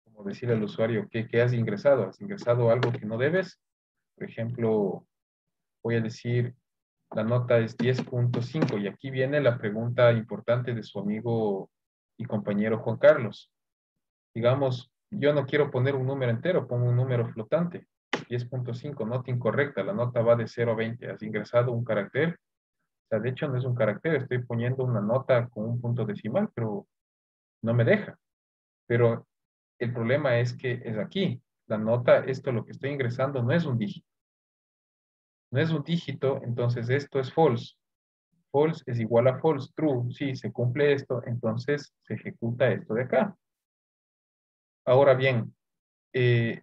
Como decirle al usuario, ¿qué, qué has ingresado? ¿Has ingresado algo que no debes? Por ejemplo, voy a decir, la nota es diez punto cinco. Y aquí viene la pregunta importante de su amigo y compañero Juan Carlos. Digamos, yo no quiero poner un número entero, pongo un número flotante. diez punto cinco, nota incorrecta. La nota va de cero a veinte. ¿Has ingresado un carácter? O sea, de hecho no es un carácter. Estoy poniendo una nota con un punto decimal, pero no me deja. Pero el problema es que es aquí. La nota, esto lo que estoy ingresando no es un dígito. No es un dígito, entonces esto es false. False es igual a false, true. Sí, se cumple esto, entonces se ejecuta esto de acá. Ahora bien, eh,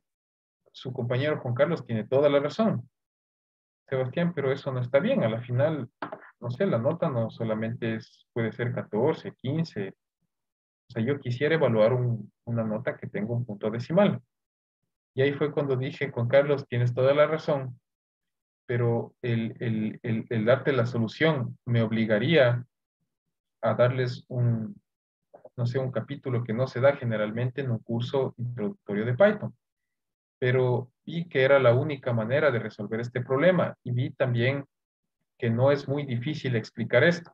su compañero Juan Carlos tiene toda la razón. Sebastián, pero eso no está bien. A la final, no sé, la nota no solamente es, puede ser catorce, quince. O sea, yo quisiera evaluar un, una nota que tenga un punto decimal. Y ahí fue cuando dije, Juan Carlos, tienes toda la razón, pero el, el, el, el darte la solución me obligaría a darles un... no sé, un capítulo que no se da generalmente en un curso introductorio de Python. Pero vi que era la única manera de resolver este problema y vi también que no es muy difícil explicar esto.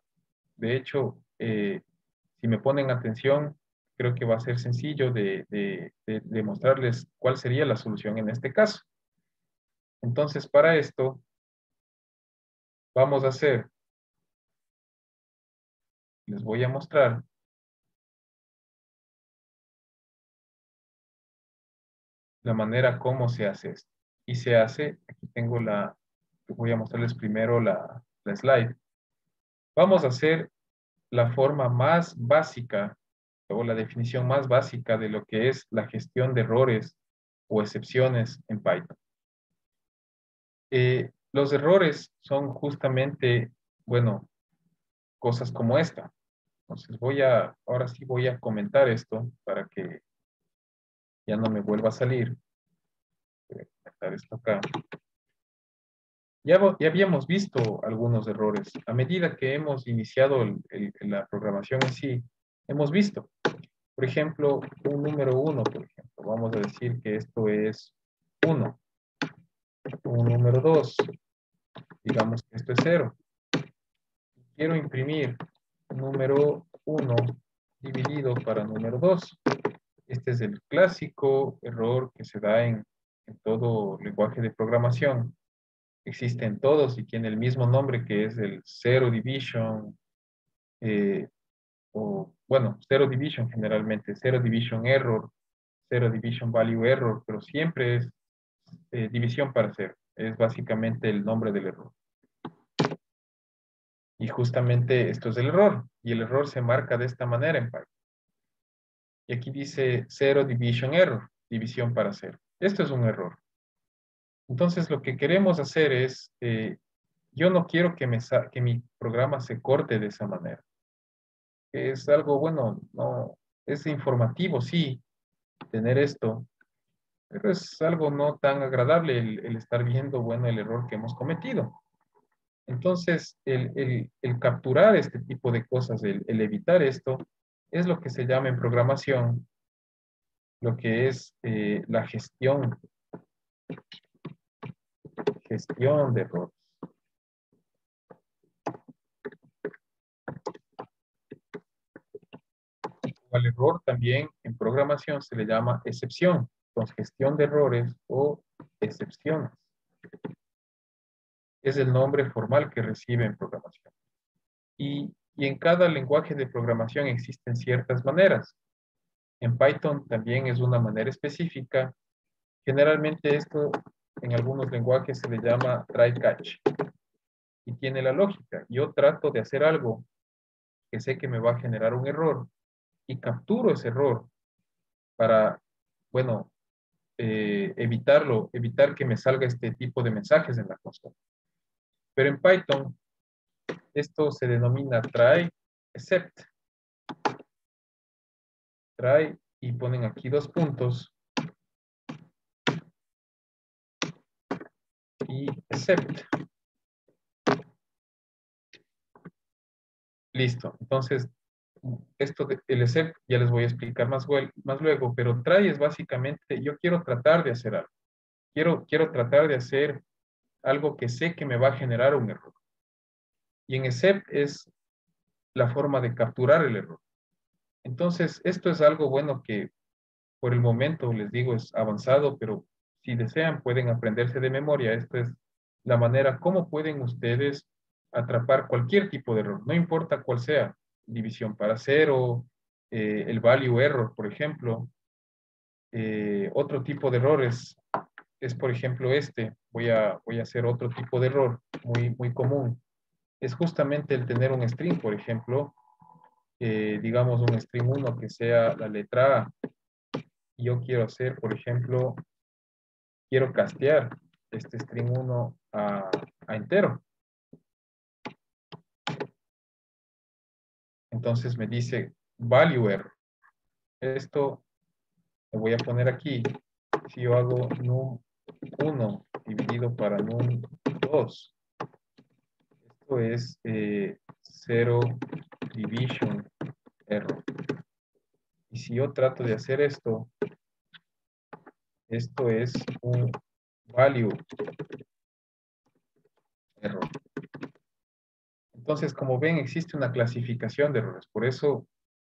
De hecho, eh, si me ponen atención, creo que va a ser sencillo de, de, de, de mostrarles cuál sería la solución en este caso. Entonces, para esto, vamos a hacer, les voy a mostrar la manera como se hace esto. Y se hace, aquí tengo la, voy a mostrarles primero la, la slide. Vamos a hacer la forma más básica, o la definición más básica de lo que es la gestión de errores o excepciones en Python. Eh, los errores son justamente, bueno, cosas como esta. Entonces voy a, ahora sí voy a comentar esto para que ya no me vuelva a salir. Voy a quitar esto acá. Ya, ya habíamos visto algunos errores. A medida que hemos iniciado el, el, la programación en sí, hemos visto. Por ejemplo, un número uno, por ejemplo. Vamos a decir que esto es uno. Un número dos. Digamos que esto es cero. Quiero imprimir número uno dividido para número dos. Este es el clásico error que se da en, en todo lenguaje de programación. Existe en todos y tiene el mismo nombre que es el zero division. Eh, o, bueno, zero division generalmente. Zero division error. Zero division value error. Pero siempre es eh, división para cero. Es básicamente el nombre del error. Y justamente esto es el error. Y el error se marca de esta manera en Python. Y aquí dice zero division error, división para cero. Esto es un error. Entonces lo que queremos hacer es, eh, yo no quiero que, me que mi programa se corte de esa manera. Es algo bueno, no, es informativo, sí, tener esto. Pero es algo no tan agradable el, el estar viendo, bueno, el error que hemos cometido. Entonces el, el, el capturar este tipo de cosas, el, el evitar esto, es lo que se llama en programación, lo que es eh, la gestión, gestión de errores. Al error también en programación se le llama excepción, con gestión de errores o excepciones. Es el nombre formal que recibe en programación. Y Y en cada lenguaje de programación existen ciertas maneras. En Python también es una manera específica. Generalmente esto en algunos lenguajes se le llama try-catch. Y tiene la lógica. Yo trato de hacer algo que sé que me va a generar un error y capturo ese error para, bueno, eh, evitarlo, evitar que me salga este tipo de mensajes en la consola. Pero en Python, esto se denomina try except. Try y ponen aquí dos puntos. Y except. Listo. Entonces, esto del except ya les voy a explicar más, más luego, pero try es básicamente, yo quiero tratar de hacer algo. Quiero, quiero tratar de hacer algo que sé que me va a generar un error. Y en except es la forma de capturar el error. Entonces, esto es algo bueno que por el momento les digo es avanzado, pero si desean pueden aprenderse de memoria. Esta es la manera como pueden ustedes atrapar cualquier tipo de error, no importa cuál sea. División para cero, eh, el value error, por ejemplo. Eh, otro tipo de errores es, por ejemplo, este. Voy a, voy a hacer otro tipo de error muy, muy común. Es justamente el tener un string, por ejemplo. Eh, digamos un string uno que sea la letra A. Yo quiero hacer, por ejemplo, quiero castear este string uno a, a entero. Entonces me dice value error. Esto lo voy a poner aquí. Si yo hago num uno dividido para num dos, esto es eh, zero division error. Y si yo trato de hacer esto, esto es un value error. Entonces, como ven, existe una clasificación de errores. Por eso,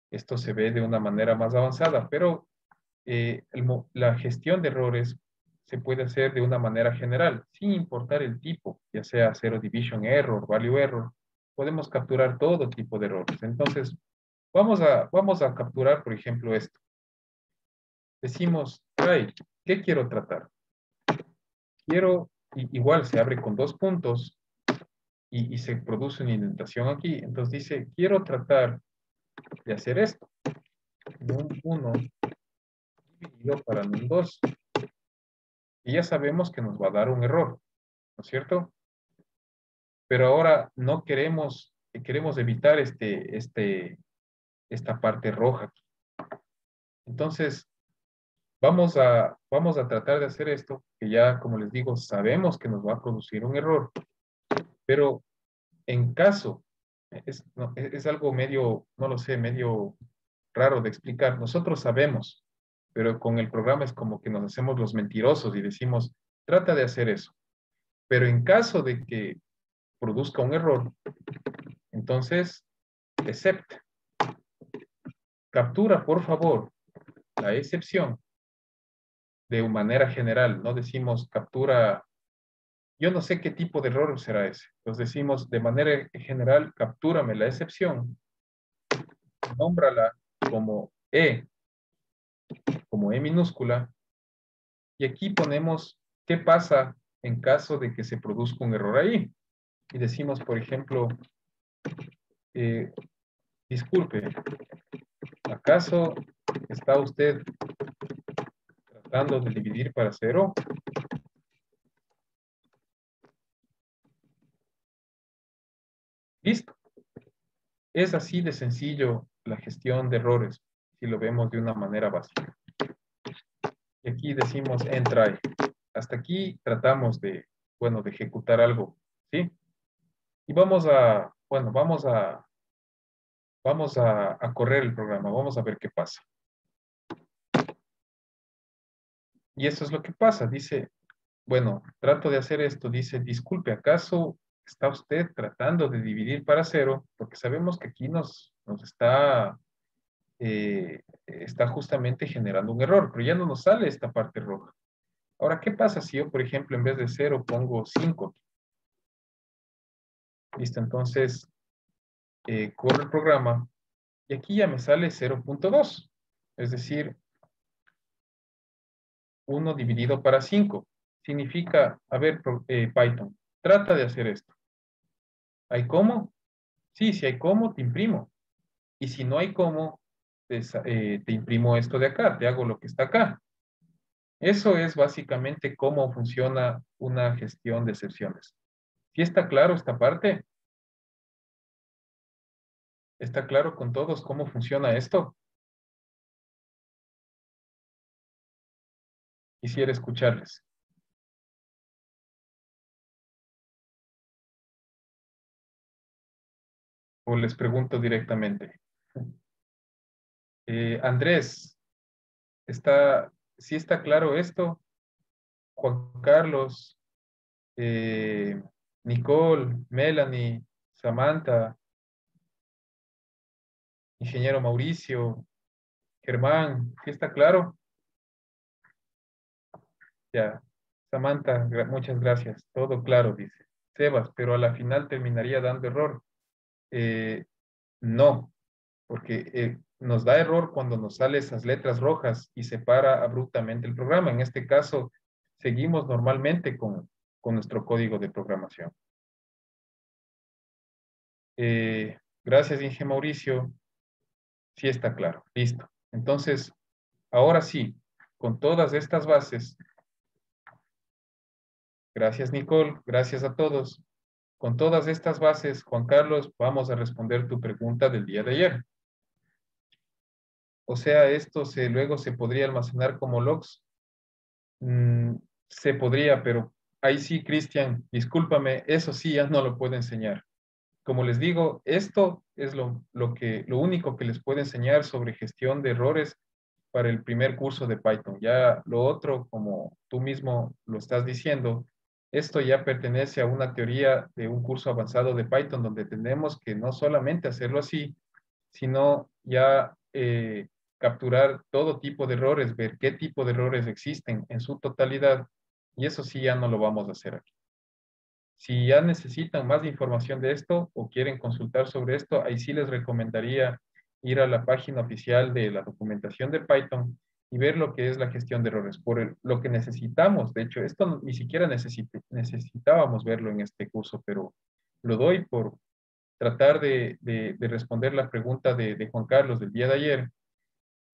esto se ve de una manera más avanzada. Pero eh, el, la gestión de errores se puede hacer de una manera general, sin importar el tipo, ya sea zero division error, value error. Podemos capturar todo tipo de errores. Entonces, vamos a, vamos a capturar, por ejemplo, esto. Decimos, try, ¿qué quiero tratar? Quiero, y, igual se abre con dos puntos, Y, y se produce una indentación aquí. Entonces dice, quiero tratar de hacer esto. num uno dividido para num dos. Y ya sabemos que nos va a dar un error, ¿no es cierto? Pero ahora no queremos, queremos evitar este, este, esta parte roja aquí. Entonces, vamos a, vamos a tratar de hacer esto, que ya, como les digo, sabemos que nos va a producir un error. Pero en caso, es, no, es algo medio, no lo sé, medio raro de explicar. Nosotros sabemos, pero con el programa es como que nos hacemos los mentirosos y decimos, trata de hacer eso. Pero en caso de que produzca un error, entonces, except. Captura, por favor, la excepción de manera general. No decimos captura. Yo no sé qué tipo de error será ese. Entonces decimos, de manera general, captúrame la excepción. Nómbrala como E, como E minúscula. Y aquí ponemos qué pasa en caso de que se produzca un error ahí. Y decimos, por ejemplo, eh, disculpe, ¿acaso está usted tratando de dividir para cero? Listo. Es así de sencillo la gestión de errores, si lo vemos de una manera básica. Y aquí decimos end try. Hasta aquí tratamos de, bueno, de ejecutar algo, ¿sí? Y vamos a, bueno, vamos a, vamos a, a correr el programa. Vamos a ver qué pasa. Y eso es lo que pasa. Dice, bueno, trato de hacer esto. Dice, disculpe, ¿acaso está usted tratando de dividir para cero? Porque sabemos que aquí nos, nos está, eh, está justamente generando un error, pero ya no nos sale esta parte roja. Ahora, ¿qué pasa si yo, por ejemplo, en vez de cero pongo cinco? Listo, entonces, eh, corro el programa y aquí ya me sale cero punto dos. Es decir, uno dividido para cinco. significa, a ver, eh, Python, trata de hacer esto. ¿Hay cómo? Sí, si hay cómo, te imprimo. Y si no hay cómo, te, eh, te imprimo esto de acá, te hago lo que está acá. Eso es básicamente cómo funciona una gestión de excepciones. ¿Sí está claro esta parte? ¿Está claro con todos cómo funciona esto? Quisiera escucharles. O les pregunto directamente. Eh, Andrés, ¿está, sí está claro esto? Juan Carlos, eh, Nicole, Melanie, Samantha, ingeniero Mauricio, Germán, ¿sí está claro? Ya, Samantha, gra- muchas gracias. Todo claro, dice. Sebas, pero a la final terminaría dando error. Eh, no, porque eh, nos da error cuando nos salen esas letras rojas y se para abruptamente el programa. En este caso, seguimos normalmente con, con nuestro código de programación. Eh, gracias, Inge Mauricio. Sí está claro. Listo. Entonces, ahora sí, con todas estas bases... Gracias, Nicole. Gracias a todos. Con todas estas bases, Juan Carlos, vamos a responder tu pregunta del día de ayer. O sea, esto se, luego se podría almacenar como logs. Mm, se podría, pero ahí sí, Cristian, discúlpame, eso sí ya no lo puedo enseñar. Como les digo, esto es lo, lo, que, lo único que les puedo enseñar sobre gestión de errores para el primer curso de Python. Ya lo otro, como tú mismo lo estás diciendo, esto ya pertenece a una teoría de un curso avanzado de Python, donde tenemos que no solamente hacerlo así, sino ya eh, capturar todo tipo de errores, ver qué tipo de errores existen en su totalidad, y eso sí ya no lo vamos a hacer aquí. Si ya necesitan más información de esto o quieren consultar sobre esto, ahí sí les recomendaría ir a la página oficial de la documentación de Python y ver lo que es la gestión de errores, por el, lo que necesitamos. De hecho, esto ni siquiera necesite, necesitábamos verlo en este curso, pero lo doy por tratar de, de, de responder la pregunta de, de Juan Carlos del día de ayer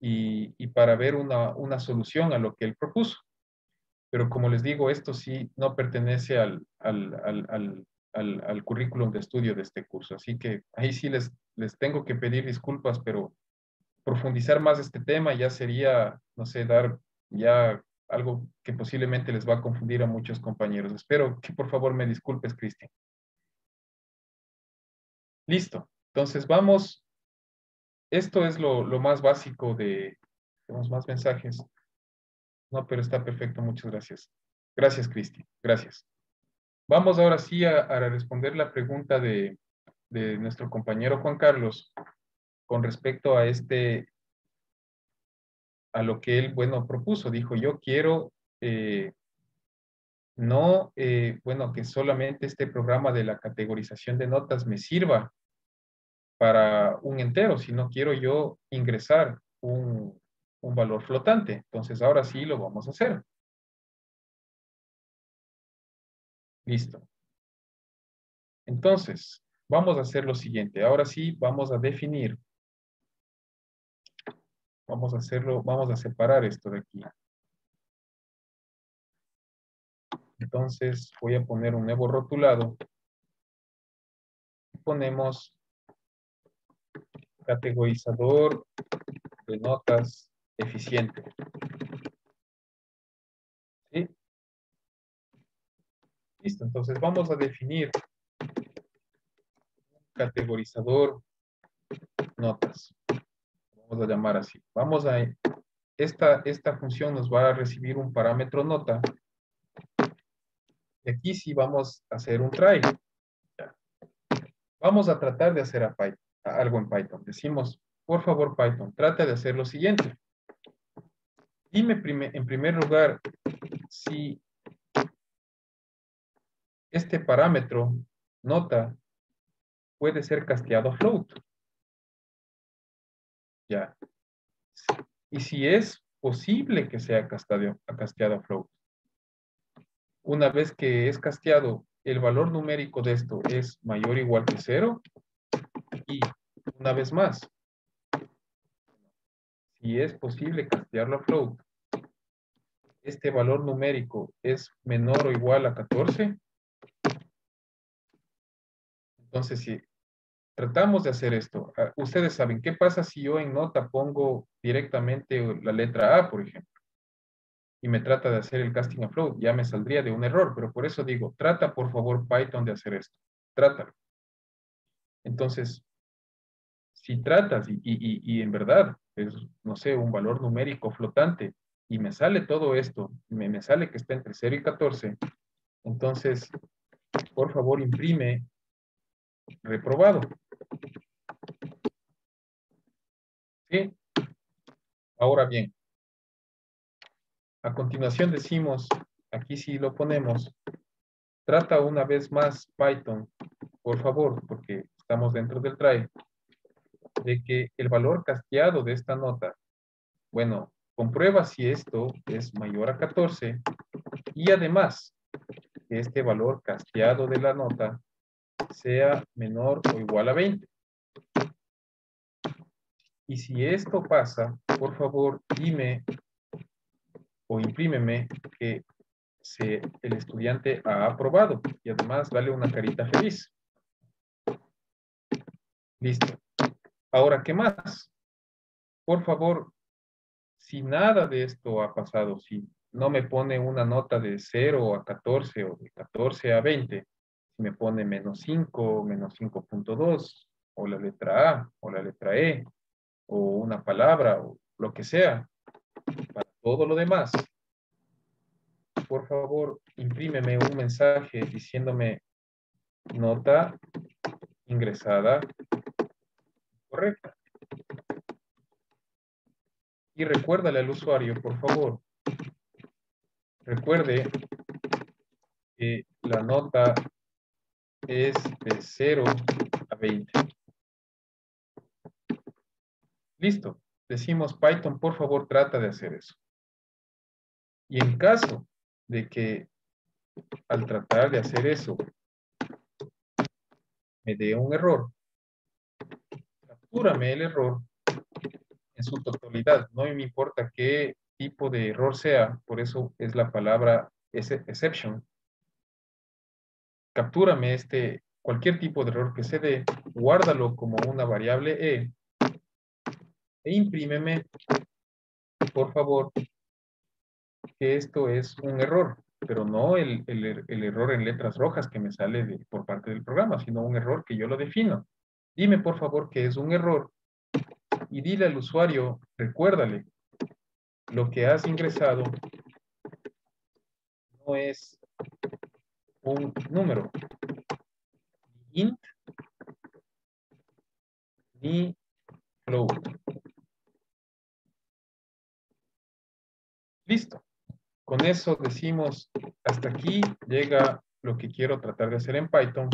y, y para ver una, una solución a lo que él propuso. Pero como les digo, esto sí no pertenece al, al, al, al, al, al currículum de estudio de este curso. Así que ahí sí les, les tengo que pedir disculpas, pero profundizar más este tema ya sería, no sé, dar ya algo que posiblemente les va a confundir a muchos compañeros. Espero que por favor me disculpes, Cristian. Listo. Entonces vamos. Esto es lo, lo más básico de... Tenemos más mensajes. No, pero está perfecto. Muchas gracias. Gracias, Cristian. Gracias. Vamos ahora sí a, a responder la pregunta de, de nuestro compañero Juan Carlos. Con respecto a este, a lo que él, bueno, propuso, dijo, yo quiero, eh, no, eh, bueno, que solamente este programa de la categorización de notas me sirva para un entero, sino quiero yo ingresar un, un valor flotante. Entonces, ahora sí lo vamos a hacer. Listo. Entonces, vamos a hacer lo siguiente. Ahora sí, vamos a definir. Vamos a hacerlo, vamos a separar esto de aquí. Entonces voy a poner un nuevo rotulado. Ponemos categorizador de notas eficiente. ¿Sí? Listo, entonces vamos a definir categorizador notas. Vamos a llamar así. Vamos a, esta, esta función nos va a recibir un parámetro nota. Y aquí sí vamos a hacer un try. Vamos a tratar de hacer a Python, a algo en Python. Decimos, por favor, Python, trata de hacer lo siguiente. Dime prime, en primer lugar si este parámetro nota puede ser casteado a float. Ya. Y si es posible que sea casteado a float. Una vez que es casteado, el valor numérico de esto es mayor o igual que cero. Y una vez más, si es posible castearlo a float, este valor numérico es menor o igual a catorce. Entonces, si tratamos de hacer esto, ustedes saben, ¿qué pasa si yo en nota pongo directamente la letra A, por ejemplo? Y me trata de hacer el casting a float, ya me saldría de un error, pero por eso digo, trata por favor Python de hacer esto, trátalo. Entonces, si tratas y, y, y en verdad es, no sé, un valor numérico flotante y me sale todo esto, me, me sale que está entre cero y catorce, entonces, por favor imprime reprobado. ¿Sí? Ahora bien, a continuación decimos, aquí sí lo ponemos, trata una vez más Python, por favor, porque estamos dentro del try, de que el valor casteado de esta nota, bueno, comprueba si esto es mayor a catorce, y además, que este valor casteado de la nota sea menor o igual a veinte. Y si esto pasa, por favor, dime o imprímeme que se, el estudiante ha aprobado y además dale una carita feliz. Listo. Ahora, ¿qué más? Por favor, si nada de esto ha pasado, si no me pone una nota de cero a catorce o de catorce a veinte, si me pone menos cinco, menos cinco punto dos, o la letra A, o la letra E, o una palabra, o lo que sea, para todo lo demás, por favor, imprímeme un mensaje diciéndome nota ingresada correcta. Y recuérdale al usuario, por favor, recuerde que la nota es de cero a veinte. Listo. Decimos Python, por favor, trata de hacer eso. Y en caso de que al tratar de hacer eso me dé un error, captúrame el error en su totalidad. No me importa qué tipo de error sea, por eso es la palabra exception. Captúrame este, cualquier tipo de error que se dé, guárdalo como una variable E e imprímeme, por favor, que esto es un error, pero no el, el, el error en letras rojas que me sale de, por parte del programa, sino un error que yo lo defino. Dime, por favor, que es un error y dile al usuario, recuérdale, lo que has ingresado no es un número, ni int, ni float. Listo. Con eso decimos, hasta aquí llega lo que quiero tratar de hacer en Python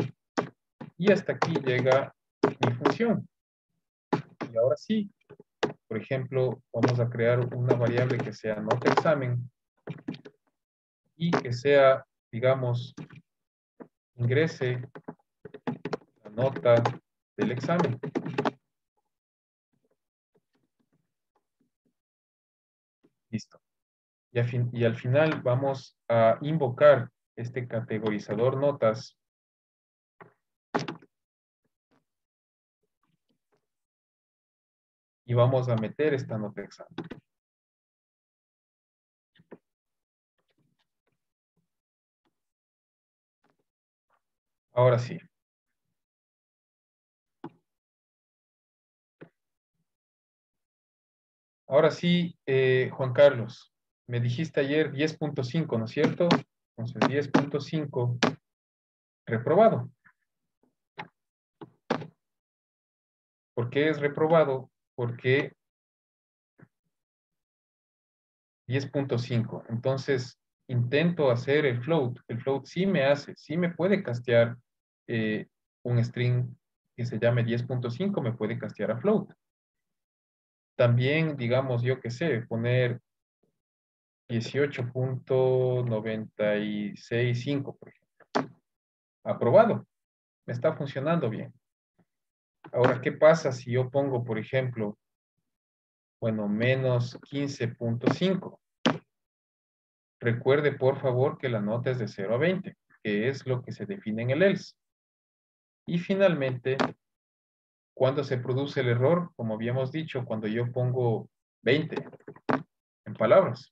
y hasta aquí llega mi función. Y ahora sí, por ejemplo, vamos a crear una variable que sea nota examen y que sea, digamos, ingrese la nota del examen. Listo. Y, a fin, y al final vamos a invocar este categorizador notas. Y vamos a meter esta nota examen. Ahora sí. Ahora sí, eh, Juan Carlos. Me dijiste ayer diez punto cinco, ¿no es cierto? Entonces diez punto cinco, reprobado. ¿Por qué es reprobado? Porque diez punto cinco. Entonces intento hacer el float. El float sí me hace, sí me puede castear eh, un string que se llame diez punto cinco, me puede castear a float. También, digamos, yo qué sé, poner dieciocho punto noventa y seis punto cinco, por ejemplo. Aprobado. Me está funcionando bien. Ahora, ¿qué pasa si yo pongo, por ejemplo, bueno, menos quince punto cinco? Recuerde, por favor, que la nota es de cero a veinte, que es lo que se define en el else. Y finalmente, ¿cuándo se produce el error? Como habíamos dicho, cuando yo pongo veinte en palabras.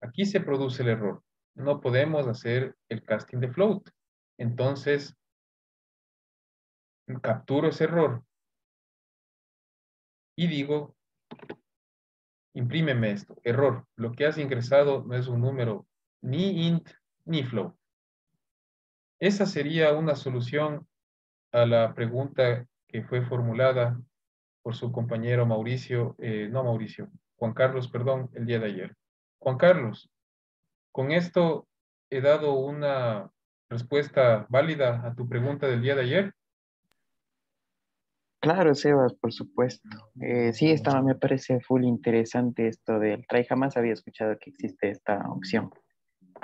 Aquí se produce el error. No podemos hacer el casting de float. Entonces, capturo ese error y digo, imprímeme esto, error. Lo que has ingresado no es un número ni int ni float. Esa sería una solución a la pregunta que fue formulada por su compañero Mauricio, eh, no Mauricio, Juan Carlos, perdón, el día de ayer. Juan Carlos, con esto he dado una respuesta válida a tu pregunta del día de ayer. Claro, Sebas, por supuesto. Eh, sí, esta me parece full interesante esto del try. Jamás había escuchado que existe esta opción.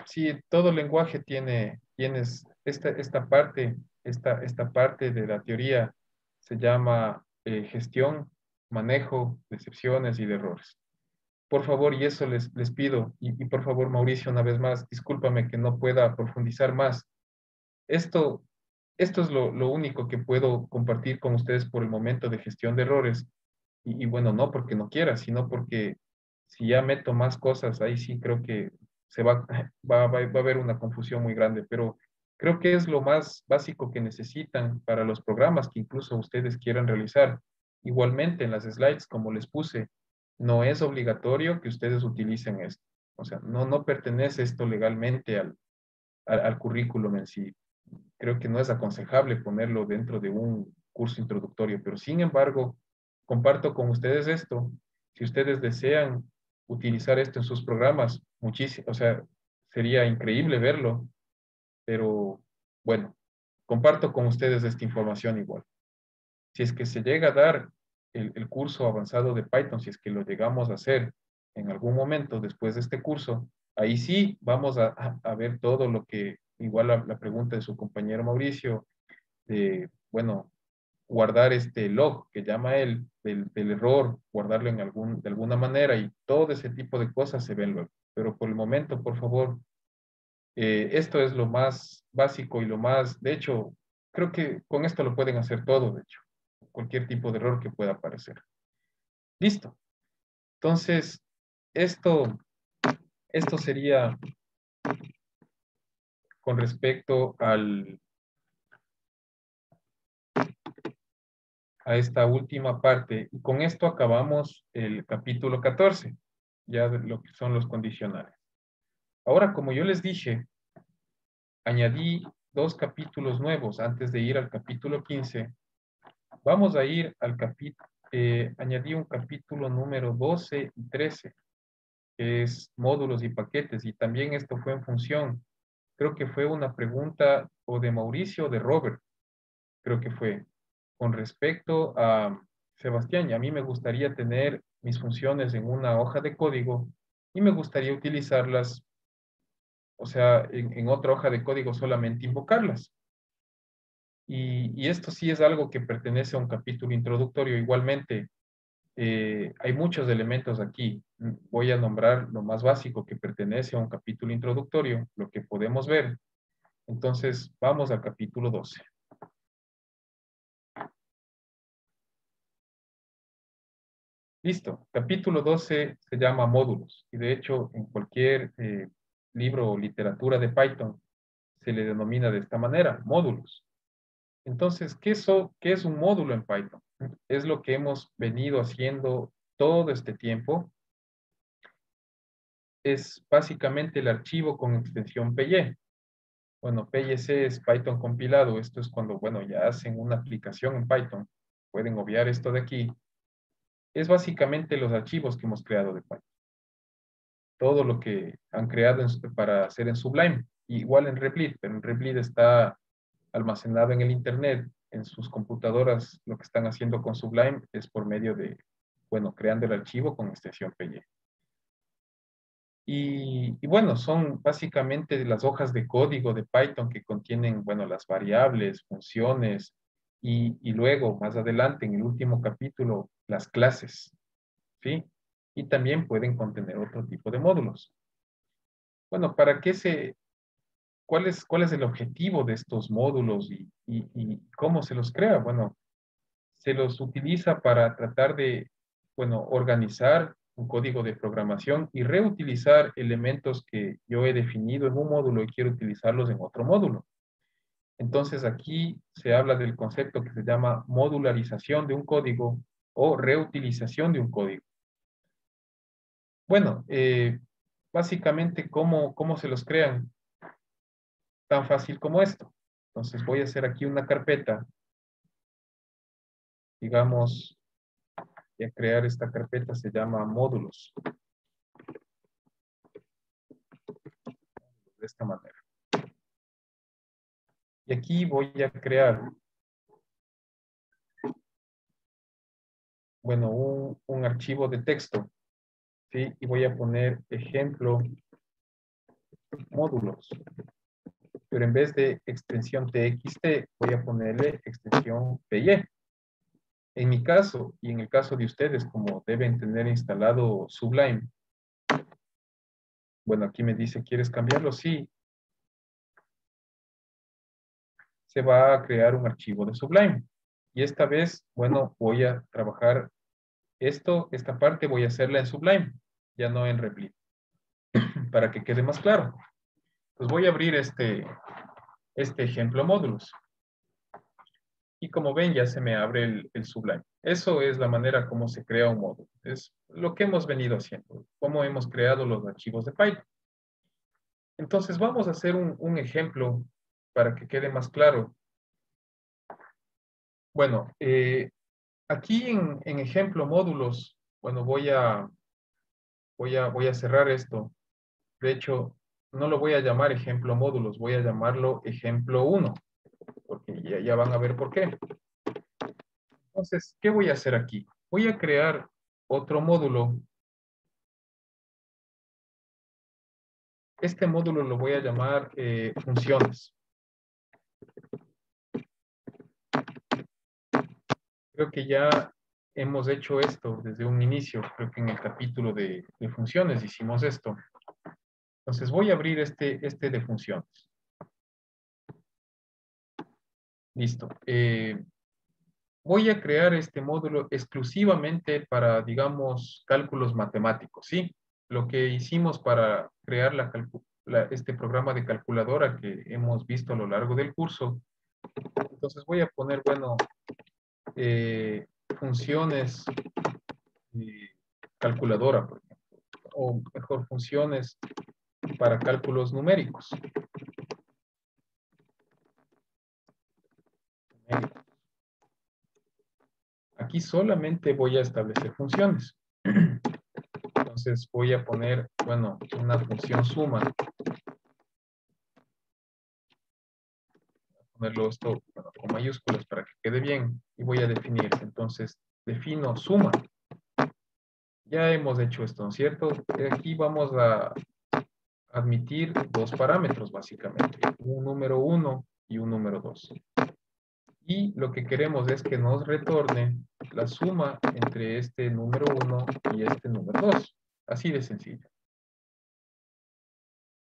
Sí, todo lenguaje tiene, tienes esta, esta parte, esta, esta parte de la teoría se llama eh, gestión, manejo de excepciones y de errores. Por favor, y eso les, les pido, y, y por favor, Mauricio, una vez más, discúlpame que no pueda profundizar más. Esto... Esto es lo, lo único que puedo compartir con ustedes por el momento de gestión de errores. Y, y bueno, no porque no quiera, sino porque si ya meto más cosas, ahí sí creo que se va, va, va, va a haber una confusión muy grande. Pero creo que es lo más básico que necesitan para los programas que incluso ustedes quieran realizar. Igualmente en las slides, como les puse, no es obligatorio que ustedes utilicen esto. O sea, no, no pertenece esto legalmente al, al, al currículum en sí. Creo que no es aconsejable ponerlo dentro de un curso introductorio, pero sin embargo, comparto con ustedes esto. Si ustedes desean utilizar esto en sus programas, muchísimo, o sea, sería increíble verlo, pero bueno, comparto con ustedes esta información igual. Si es que se llega a dar el, el curso avanzado de Python, si es que lo llegamos a hacer en algún momento después de este curso, ahí sí vamos a, a, a ver todo lo que... Igual la, la pregunta de su compañero Mauricio, de, bueno, guardar este log que llama él, del, del error, guardarlo en algún, de alguna manera y todo ese tipo de cosas se ven luego. Pero por el momento, por favor, eh, esto es lo más básico y lo más, de hecho, creo que con esto lo pueden hacer todo, de hecho, cualquier tipo de error que pueda aparecer. Listo. Entonces, esto, esto sería... con respecto al, a esta última parte. Y con esto acabamos el capítulo catorce, ya de lo que son los condicionales. Ahora, como yo les dije, añadí dos capítulos nuevos antes de ir al capítulo quince. Vamos a ir al capítulo, eh, añadí un capítulo número doce y trece, que es módulos y paquetes, y también esto fue en función... Creo que fue una pregunta o de Mauricio o de Robert, creo que fue, con respecto a Sebastián. Y a mí me gustaría tener mis funciones en una hoja de código y me gustaría utilizarlas, o sea, en, en otra hoja de código solamente invocarlas. Y, y esto sí es algo que pertenece a un capítulo introductorio. Igualmente, eh, hay muchos elementos aquí. Voy a nombrar lo más básico que pertenece a un capítulo introductorio, lo que podemos ver. Entonces, vamos al capítulo doce. Listo. Capítulo doce se llama módulos. Y de hecho, en cualquier eh, libro o literatura de Python, se le denomina de esta manera, módulos. Entonces, ¿qué es, qué es un módulo en Python? Es lo que hemos venido haciendo todo este tiempo. Es básicamente el archivo con extensión P Y. Bueno, P Y C es Python compilado. Esto es cuando, bueno, ya hacen una aplicación en Python. Pueden obviar esto de aquí. Es básicamente los archivos que hemos creado de Python. Todo lo que han creado en, para hacer en Sublime. Igual en Replit, pero en Replit está almacenado en el Internet. En sus computadoras lo que están haciendo con Sublime es por medio de, bueno, creando el archivo con extensión P Y. Y, y bueno, son básicamente las hojas de código de Python que contienen, bueno, las variables, funciones y, y luego, más adelante, en el último capítulo, las clases, ¿sí? Y también pueden contener otro tipo de módulos. Bueno, ¿para qué se, cuál es, cuál es el objetivo de estos módulos y, y, y cómo se los crea? Bueno, se los utiliza para tratar de, bueno, organizar un código de programación y reutilizar elementos que yo he definido en un módulo y quiero utilizarlos en otro módulo. Entonces aquí se habla del concepto que se llama modularización de un código o reutilización de un código. Bueno, eh, básicamente, ¿cómo, cómo se los crean? Tan fácil como esto. Entonces voy a hacer aquí una carpeta. Digamos... y a crear esta carpeta, se llama módulos. De esta manera. Y aquí voy a crear, bueno, un, un archivo de texto, ¿sí? Y voy a poner ejemplo módulos. Pero en vez de extensión T X T, voy a ponerle extensión P Y. En mi caso, y en el caso de ustedes, como deben tener instalado Sublime. Bueno, aquí me dice, ¿quieres cambiarlo? Sí. Se va a crear un archivo de Sublime. Y esta vez, bueno, voy a trabajar esto, esta parte voy a hacerla en Sublime, ya no en Replit, para que quede más claro. Pues voy a abrir este, este ejemplo módulos. Y como ven, ya se me abre el, el Sublime. Eso es la manera como se crea un módulo. Es lo que hemos venido haciendo, cómo hemos creado los archivos de Python. Entonces vamos a hacer un, un ejemplo para que quede más claro. Bueno, eh, aquí en, en ejemplo módulos, bueno, voy a, voy a, voy a cerrar esto. De hecho, no lo voy a llamar ejemplo módulos, voy a llamarlo ejemplo uno. Porque ya, ya van a ver por qué. Entonces, ¿qué voy a hacer aquí? Voy a crear otro módulo. Este módulo lo voy a llamar eh, funciones. Creo que ya hemos hecho esto desde un inicio. Creo que en el capítulo de, de funciones hicimos esto. Entonces, voy a abrir este, este de funciones. Listo. Eh, voy a crear este módulo exclusivamente para, digamos, cálculos matemáticos, ¿sí? Lo que hicimos para crear la la, este programa de calculadora que hemos visto a lo largo del curso. Entonces voy a poner, bueno, eh, funciones eh, calculadora, por ejemplo, o mejor, funciones para cálculos numéricos. Aquí solamente voy a establecer funciones. Entonces voy a poner, bueno, una función suma. Voy a ponerlo esto, bueno, con mayúsculas para que quede bien. Y voy a definir. Entonces defino suma. Ya hemos hecho esto, ¿no es cierto? Aquí vamos a admitir dos parámetros básicamente. Un número uno y un número dos. Y lo que queremos es que nos retorne la suma entre este número uno y este número dos. Así de sencillo.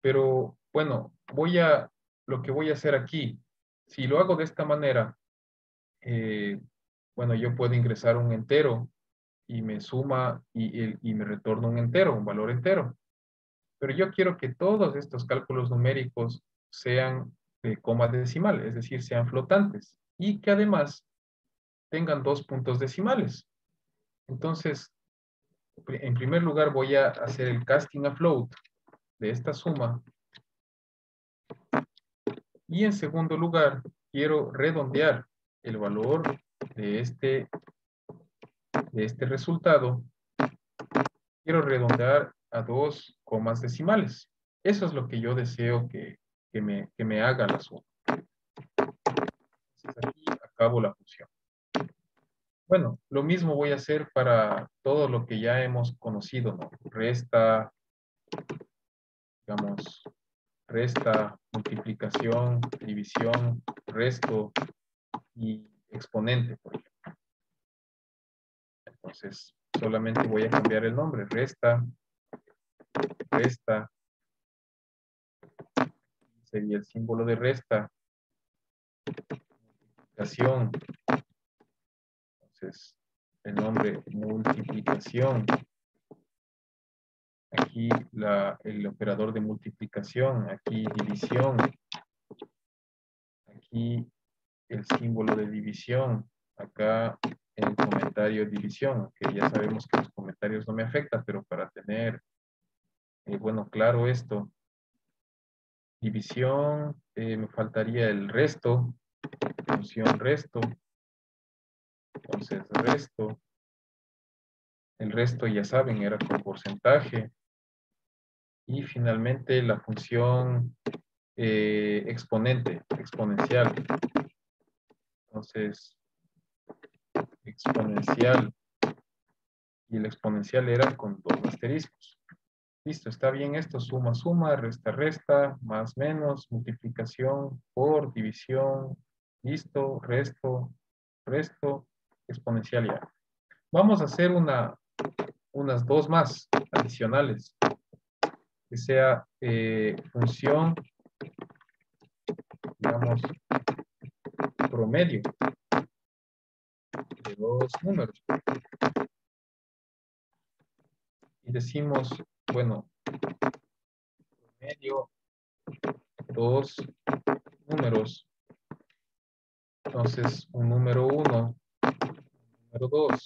Pero, bueno, voy a, lo que voy a hacer aquí, si lo hago de esta manera, eh, bueno, yo puedo ingresar un entero y me suma y, y, y me retorna un entero, un valor entero. Pero yo quiero que todos estos cálculos numéricos sean de coma decimal, es decir, sean flotantes. Y que además tengan dos puntos decimales. Entonces, en primer lugar voy a hacer el casting a float de esta suma. Y en segundo lugar, quiero redondear el valor de este, de este resultado. Quiero redondear a dos comas decimales. Eso es lo que yo deseo que, que, me, que me haga la suma. Aquí acabo la función. Bueno, lo mismo voy a hacer para todo lo que ya hemos conocido, ¿no? Resta, digamos, resta, multiplicación, división, resto y exponente, por ejemplo. Entonces, solamente voy a cambiar el nombre, resta, resta, sería el símbolo de resta, multiplicación, entonces el nombre multiplicación, aquí la, el operador de multiplicación, aquí división, aquí el símbolo de división, acá el comentario división, que ya sabemos que los comentarios no me afectan, pero para tener, eh, bueno, claro esto, división, eh, me faltaría el resto, función resto, entonces resto, el resto ya saben, era con porcentaje, y finalmente la función eh, exponente, exponencial, entonces exponencial, y el exponencial era con dos asteriscos. Listo, está bien esto, suma, suma, resta, resta, más, menos, multiplicación, por, división, listo, resto, resto, exponencial ya. Vamos a hacer una, unas dos más adicionales, que sea eh, función, digamos, promedio de dos números. Y decimos, bueno, promedio, dos números. Entonces, un número uno, un número dos.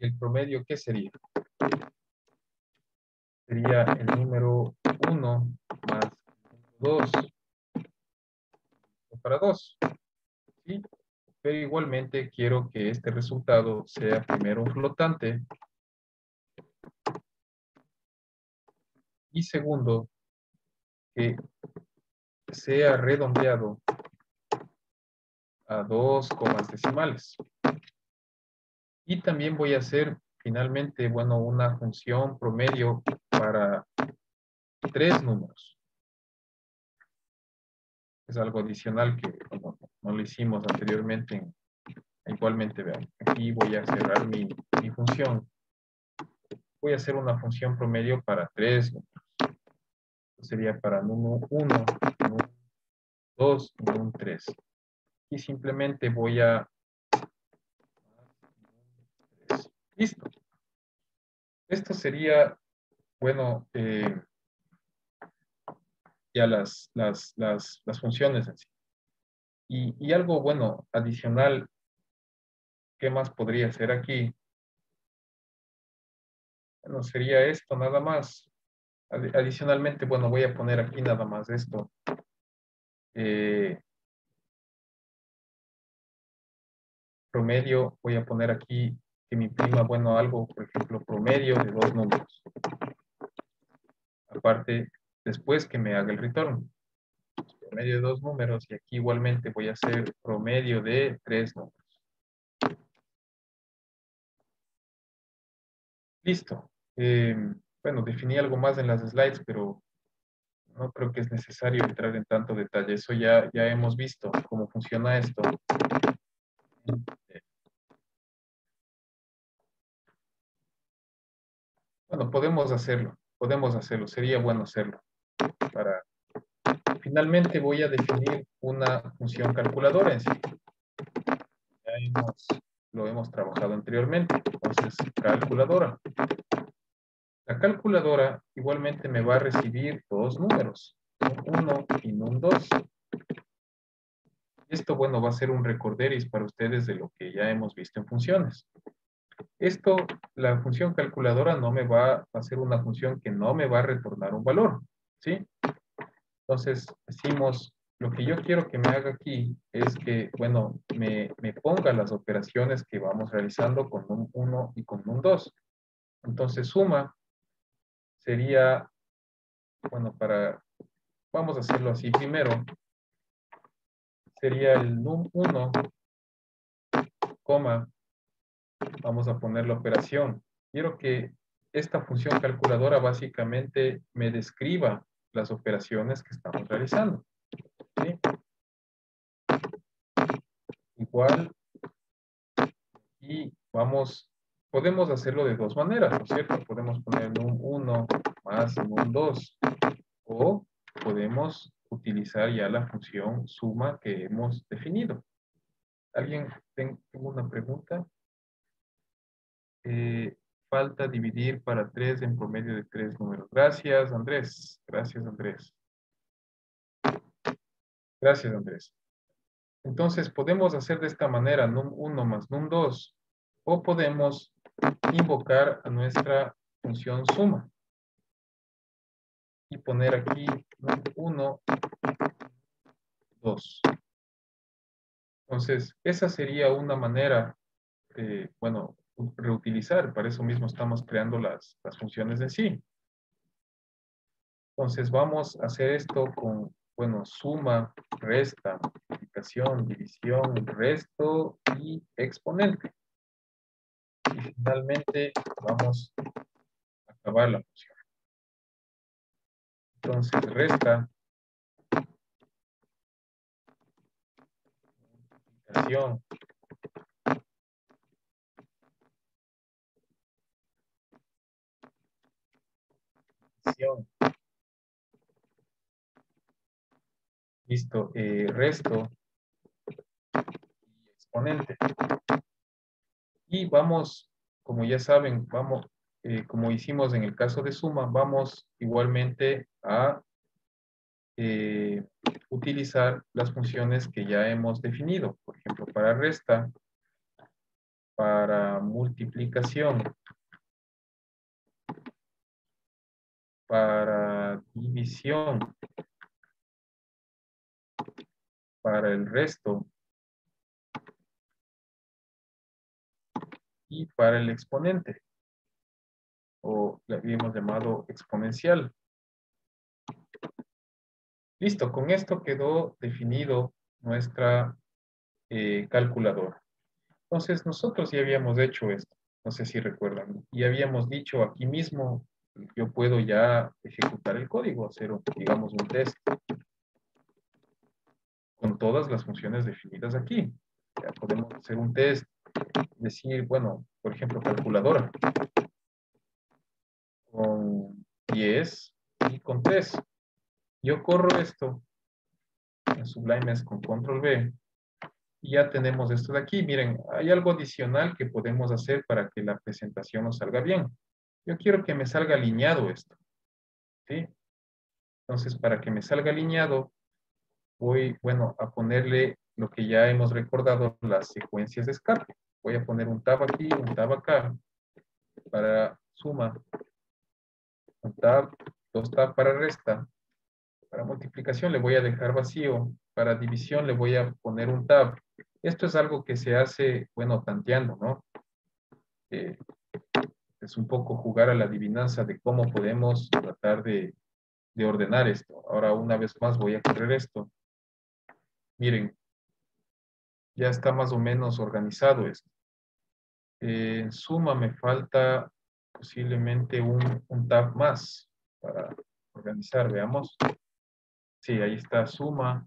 ¿Y el promedio qué sería? Sería el número uno más dos. Para dos. ¿Sí? Pero igualmente quiero que este resultado sea primero un flotante. Y segundo, que sea redondeado a dos comas decimales. Y también voy a hacer finalmente, bueno, una función promedio para tres números. Es algo adicional que no, no lo hicimos anteriormente. Igualmente, vean, aquí voy a cerrar mi, mi función. Voy a hacer una función promedio para tres números. Sería para número uno, número dos, número tres. Y simplemente voy a... Listo. Esto sería, bueno, eh, ya las, las, las, las funciones en sí. Y, y algo, bueno, adicional, ¿qué más podría hacer aquí? Bueno, sería esto nada más. Adicionalmente, bueno, voy a poner aquí nada más esto. Eh, promedio, voy a poner aquí que mi prima, bueno, algo, por ejemplo, promedio de dos números. Aparte, después que me haga el retorno. Promedio de dos números y aquí igualmente voy a hacer promedio de tres números. Listo. Eh, Bueno, definí algo más en las slides, pero no creo que es necesario entrar en tanto detalle. Eso ya, ya hemos visto cómo funciona esto. Bueno, podemos hacerlo. Podemos hacerlo. Sería bueno hacerlo. Para... Finalmente voy a definir una función calculadora en sí. Ya hemos, lo hemos trabajado anteriormente. Entonces, calculadora. La calculadora igualmente me va a recibir dos números, num uno y num dos. Esto, bueno, va a ser un recorderis para ustedes de lo que ya hemos visto en funciones. Esto, la función calculadora no me va, va a ser una función que no me va a retornar un valor, ¿sí? Entonces, decimos, lo que yo quiero que me haga aquí es que, bueno, me, me ponga las operaciones que vamos realizando con num uno y con num dos. Entonces, suma... Sería, bueno, para, vamos a hacerlo así primero. Sería el num uno, coma, vamos a poner la operación. Quiero que esta función calculadora básicamente me describa las operaciones que estamos realizando. ¿Sí? Igual, y vamos, podemos hacerlo de dos maneras, ¿no es cierto? Podemos poner num uno más num dos, o podemos utilizar ya la función suma que hemos definido. ¿Alguien tengo una pregunta? Eh, falta dividir para tres en promedio de tres números. Gracias, Andrés. Gracias, Andrés. Gracias, Andrés. Entonces, podemos hacer de esta manera num uno más num dos, o podemos invocar a nuestra función suma y poner aquí num uno, dos. Entonces, esa sería una manera, eh, bueno, reutilizar. Para eso mismo estamos creando las, las funciones en sí. Entonces, vamos a hacer esto con, bueno, suma, resta, multiplicación, división, resto y exponente. Y finalmente, vamos a acabar la función. Entonces, resta, multiplicación, listo, eh, resto y exponente. Y vamos, como ya saben, vamos, eh, como hicimos en el caso de suma, vamos igualmente a eh, utilizar las funciones que ya hemos definido. Por ejemplo, para resta, para multiplicación, para división, para el resto y para el exponente, o le habíamos llamado exponencial. Listo, con esto quedó definido nuestra eh, calculadora. Entonces, nosotros ya habíamos hecho esto, no sé si recuerdan, y habíamos dicho aquí mismo, yo puedo ya ejecutar el código, hacer, digamos, un test con todas las funciones definidas aquí. Ya podemos hacer un test, decir, bueno, por ejemplo, calculadora con diez y con tres. Yo corro esto, en Sublime es con control ve, y ya tenemos esto de aquí. Miren, hay algo adicional que podemos hacer para que la presentación nos salga bien. Yo quiero que me salga alineado esto, ¿sí? Entonces, para que me salga alineado, voy, bueno, a ponerle lo que ya hemos recordado, las secuencias de escape. Voy a poner un tab aquí, un tab acá, para suma, un tab, dos tab para resta. Para multiplicación le voy a dejar vacío, para división le voy a poner un tab. Esto es algo que se hace, bueno, tanteando, ¿no? Eh, Es un poco jugar a la adivinanza de cómo podemos tratar de, de ordenar esto. Ahora, una vez más, voy a correr esto. Miren, ya está más o menos organizado esto. Eh, en suma, me falta posiblemente un, un tab más para organizar. Veamos. Sí, ahí está suma,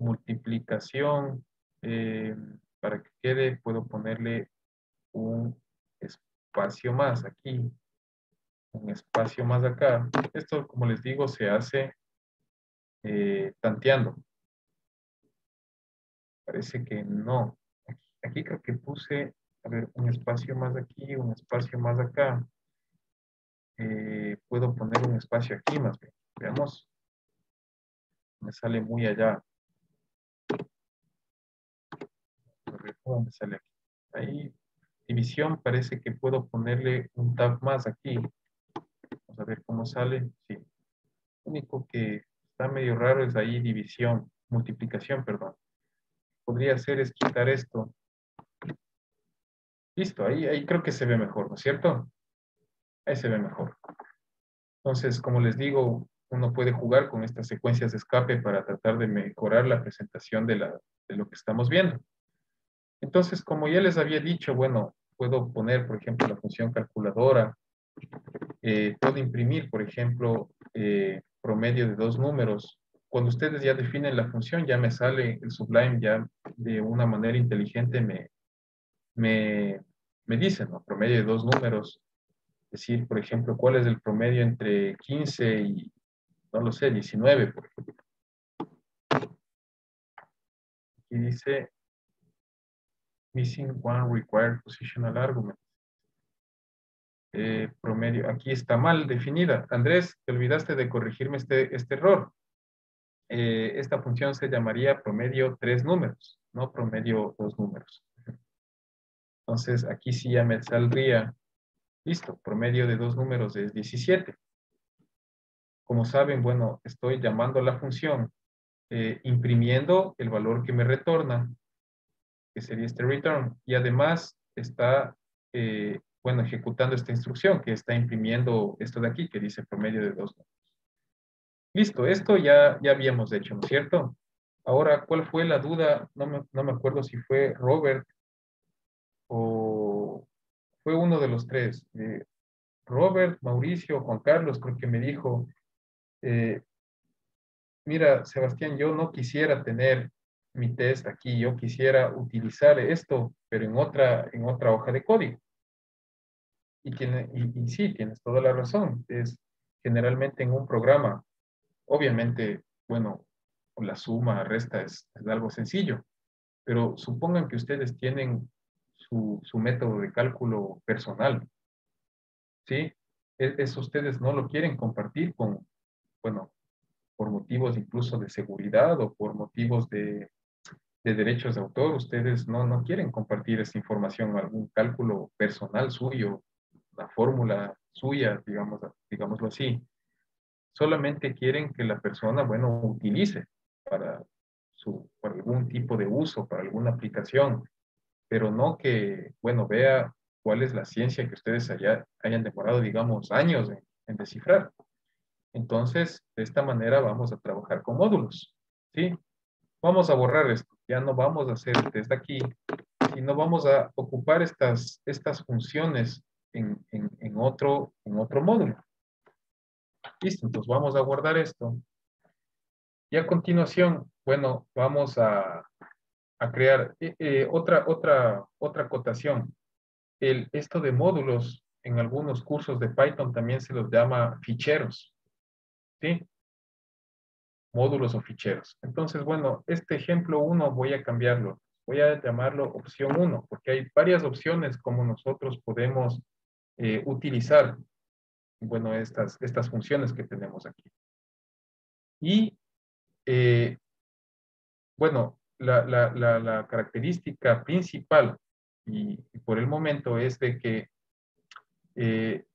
multiplicación. Eh, para que quede, puedo ponerle un espacio más aquí, un espacio más acá. Esto, como les digo, se hace eh, tanteando. Parece que no. Aquí, aquí creo que puse, a ver, un espacio más aquí, un espacio más acá. Eh, puedo poner un espacio aquí más bien. Veamos. Me sale muy allá. ¿Cómo me sale aquí? Ahí. División, parece que puedo ponerle un tab más aquí. Vamos a ver cómo sale. Sí. Lo único que está medio raro es ahí división, multiplicación, perdón. Podría hacer es quitar esto. Listo, ahí, ahí creo que se ve mejor, ¿no es cierto? Ahí se ve mejor. Entonces, como les digo, uno puede jugar con estas secuencias de escape para tratar de mejorar la presentación de, la, de lo que estamos viendo. Entonces, como ya les había dicho, bueno, puedo poner, por ejemplo, la función calculadora, eh, puedo imprimir, por ejemplo, eh, promedio de dos números. Cuando ustedes ya definen la función, ya me sale el Sublime, ya de una manera inteligente me, me, me dice, ¿no? Promedio de dos números. Es decir, por ejemplo, ¿cuál es el promedio entre quince y, no lo sé, diecinueve? Por ejemplo. Aquí dice, missing one required positional argument. Eh, promedio, aquí está mal definida. Andrés, te olvidaste de corregirme este, este error. Eh, esta función se llamaría promedio tres números, no promedio dos números. Entonces, aquí sí ya me saldría, listo, promedio de dos números es diecisiete. Como saben, bueno, estoy llamando a la función, eh, imprimiendo el valor que me retorna, que sería este return, y además está, eh, bueno, ejecutando esta instrucción que está imprimiendo esto de aquí, que dice promedio de dos números. Listo, esto ya, ya habíamos hecho, ¿no es cierto? Ahora, ¿cuál fue la duda? No me, no me acuerdo si fue Robert o fue uno de los tres. Eh, Robert, Mauricio, Juan Carlos, creo que me dijo, eh, mira, Sebastián, yo no quisiera tener mi test aquí, yo quisiera utilizar esto, pero en otra, en otra hoja de código. Y, tiene, y, y sí, tienes toda la razón. Es generalmente en un programa. Obviamente, bueno, la suma, resta es, es algo sencillo, pero supongan que ustedes tienen su, su método de cálculo personal, ¿sí? Es, es, ustedes no lo quieren compartir con, bueno, por motivos incluso de seguridad o por motivos de, de derechos de autor, ustedes no, no quieren compartir esa información, algún cálculo personal suyo, una fórmula suya, digamos, digámoslo así. Solamente quieren que la persona, bueno, utilice para, su, para algún tipo de uso, para alguna aplicación, pero no que, bueno, vea cuál es la ciencia que ustedes haya, hayan demorado, digamos, años en, en descifrar. Entonces, de esta manera vamos a trabajar con módulos, ¿sí? Vamos a borrar esto, ya no vamos a hacer desde aquí, sino vamos a ocupar estas, estas funciones en, en, en, otro, en otro módulo. Listo, entonces vamos a guardar esto. Y a continuación, bueno, vamos a, a crear eh, eh, otra, otra, otra acotación. El, esto de módulos, en algunos cursos de Python también se los llama ficheros. ¿Sí? Módulos o ficheros. Entonces, bueno, este ejemplo uno voy a cambiarlo. Voy a llamarlo opción uno, porque hay varias opciones como nosotros podemos eh, utilizar. Bueno, estas, estas funciones que tenemos aquí. Y, eh, bueno, la, la, la, la característica principal, y, y por el momento, es de que, eh,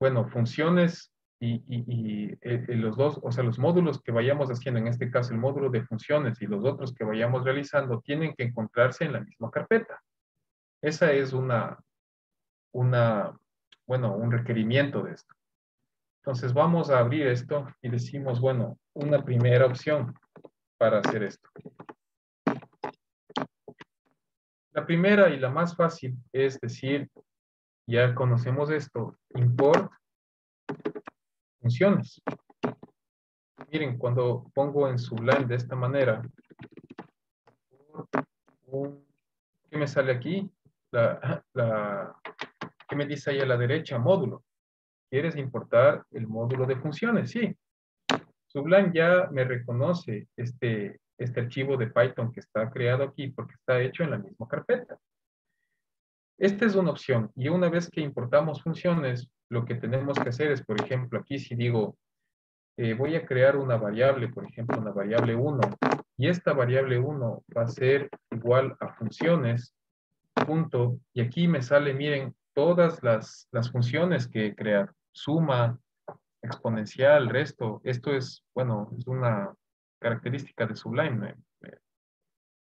bueno, funciones y, y, y eh, los dos, o sea, los módulos que vayamos haciendo, en este caso el módulo de funciones y los otros que vayamos realizando, tienen que encontrarse en la misma carpeta. Esa es una... una bueno, un requerimiento de esto. Entonces vamos a abrir esto y decimos, bueno, una primera opción para hacer esto. La primera y la más fácil es decir, ya conocemos esto, import funciones. Miren, cuando pongo en Sublime de esta manera, ¿qué me sale aquí? La... la ¿Qué me dice ahí a la derecha? Módulo. ¿Quieres importar el módulo de funciones? Sí. Sublime ya me reconoce este, este archivo de Python que está creado aquí porque está hecho en la misma carpeta. Esta es una opción. Y una vez que importamos funciones, lo que tenemos que hacer es, por ejemplo, aquí si digo, eh, voy a crear una variable, por ejemplo, una variable uno. Y esta variable uno va a ser igual a funciones. Punto. Y aquí me sale, miren, todas las, las funciones que crear, suma, exponencial, resto. Esto es, bueno, es una característica de Sublime.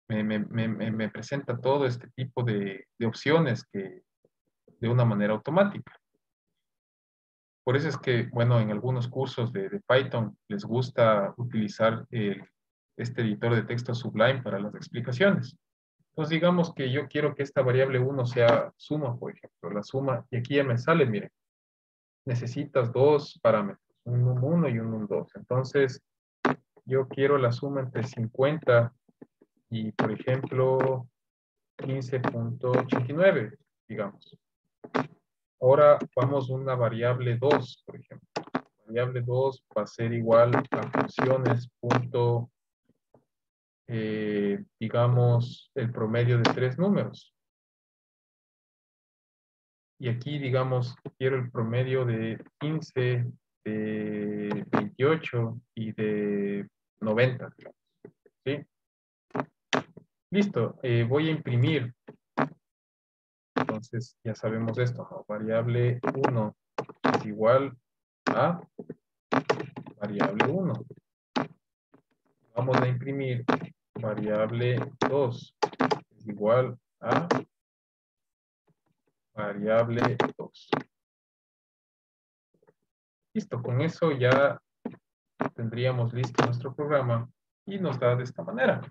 Me, me, me, me, me presenta todo este tipo de, de opciones que, de una manera automática. Por eso es que, bueno, en algunos cursos de, de Python les gusta utilizar el, este editor de texto Sublime para las explicaciones. Entonces, digamos que yo quiero que esta variable uno sea suma, por ejemplo, la suma, y aquí ya me sale, miren, necesitas dos parámetros, un num uno y un num dos. Entonces, yo quiero la suma entre cincuenta y, por ejemplo, quince punto ochenta y nueve, digamos. Ahora vamos a una variable dos, por ejemplo. Variable dos va a ser igual a funciones punto, eh, digamos, el promedio de tres números. Y aquí, digamos, quiero el promedio de quince, de veintiocho y de noventa. ¿Sí? Listo, eh, voy a imprimir. Entonces, ya sabemos esto, ¿no? Variable uno es igual a variable uno. Vamos a imprimir variable dos es igual a variable dos. Listo, con eso ya tendríamos listo nuestro programa y nos da de esta manera.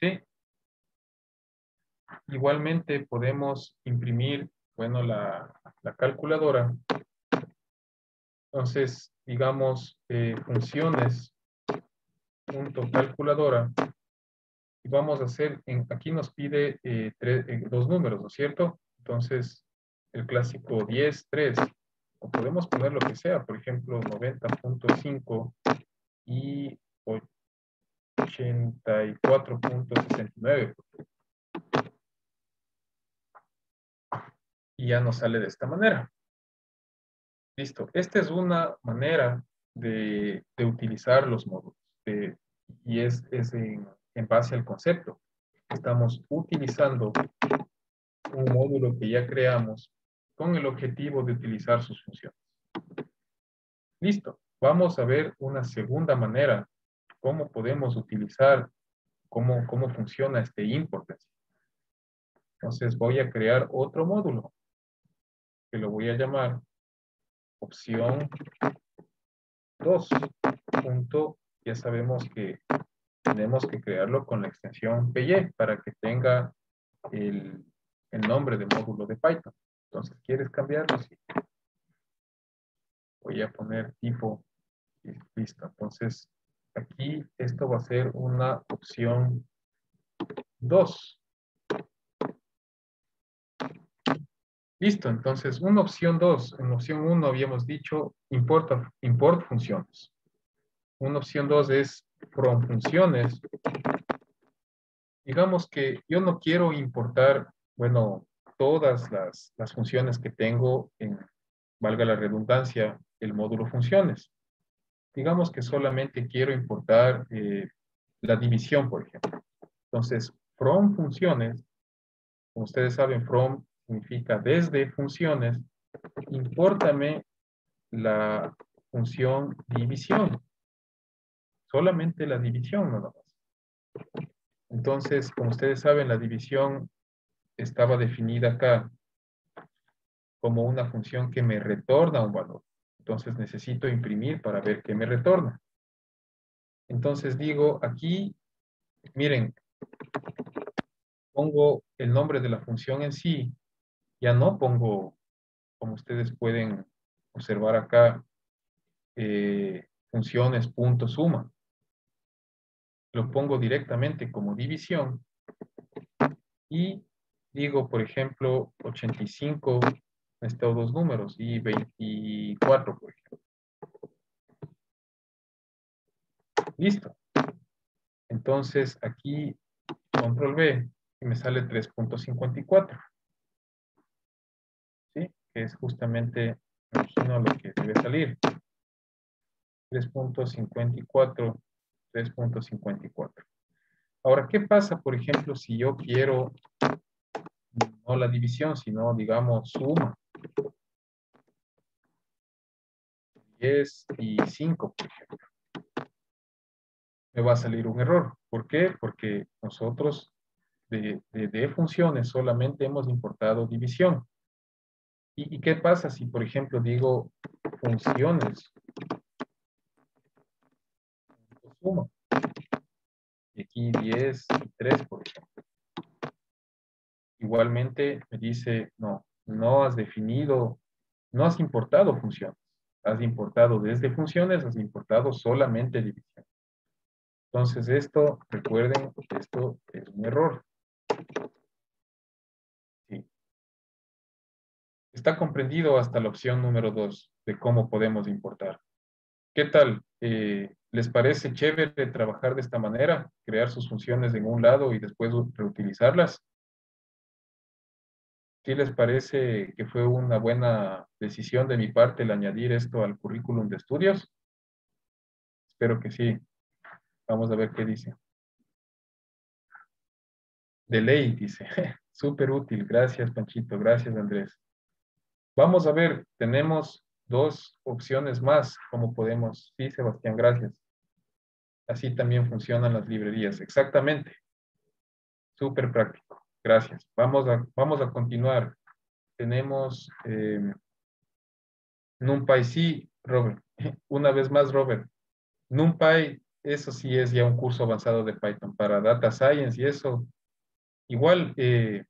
¿Sí? Igualmente podemos imprimir, bueno, la, la calculadora. Entonces, digamos, eh, funciones.calculadora. Y vamos a hacer, en, aquí nos pide eh, tres, eh, dos números, ¿no es cierto? Entonces, el clásico diez, tres. O podemos poner lo que sea, por ejemplo, noventa punto cinco y ochenta y cuatro punto sesenta y nueve. Y ya nos sale de esta manera. Listo. Esta es una manera de, de utilizar los módulos. De, y es, es en, en base al concepto. Estamos utilizando un módulo que ya creamos con el objetivo de utilizar sus funciones. Listo. Vamos a ver una segunda manera. Cómo podemos utilizar, cómo, cómo funciona este import. Entonces voy a crear otro módulo. Que lo voy a llamar opción dos. Punto, ya sabemos que tenemos que crearlo con la extensión P Y para que tenga el, el nombre de módulo de Python. Entonces, ¿quieres cambiarlo? Sí. Voy a poner tipo. Listo. Entonces, aquí esto va a ser una opción dos. Listo, entonces una opción dos. En opción uno habíamos dicho import, import funciones. Una opción dos es from funciones. Digamos que yo no quiero importar, bueno, todas las, las funciones que tengo en, valga la redundancia, el módulo funciones. Digamos que solamente quiero importar eh, la división, por ejemplo. Entonces, from funciones, como ustedes saben, from significa desde funciones, impórtame la función división. Solamente la división, nada más. Entonces, como ustedes saben, la división estaba definida acá como una función que me retorna un valor. Entonces necesito imprimir para ver qué me retorna. Entonces digo aquí, miren, pongo el nombre de la función en sí. Ya no pongo, como ustedes pueden observar acá, eh, funciones punto suma. Lo pongo directamente como división. Y digo, por ejemplo, ochenta y cinco. Estos dos números y veinticuatro, por ejemplo. Listo. Entonces aquí control V y me sale tres punto cincuenta y cuatro. ¿Sí? Que es justamente, me imagino, lo que debe salir. tres punto cincuenta y cuatro, tres punto cincuenta y cuatro. Ahora, ¿qué pasa, por ejemplo, si yo quiero no la división, sino, digamos, suma? diez y cinco, por ejemplo. Me va a salir un error. ¿Por qué? Porque nosotros de, de, de funciones solamente hemos importado división. ¿Y, y qué pasa si, por ejemplo, digo funciones? Suma. Y aquí diez y tres, por ejemplo. Igualmente me dice, no, no has definido no has importado funciones. Has importado desde funciones, has importado solamente división. Entonces esto, recuerden, esto es un error. Sí. Está comprendido hasta la opción número dos de cómo podemos importar. ¿Qué tal? Eh, ¿Les parece chévere trabajar de esta manera? Crear sus funciones en un lado y después reutilizarlas. ¿Sí les parece que fue una buena decisión de mi parte el añadir esto al currículum de estudios? Espero que sí. Vamos a ver qué dice. De ley, dice. Súper útil. Gracias, Panchito. Gracias, Andrés. Vamos a ver. Tenemos dos opciones más. ¿Cómo podemos? Sí, Sebastián, gracias. Así también funcionan las librerías. Exactamente. Súper práctico. Gracias. Vamos a, vamos a continuar. Tenemos eh, NumPy. Sí, Robert. Una vez más, Robert. NumPy, eso sí es ya un curso avanzado de Python para Data Science y eso. Igual, eh,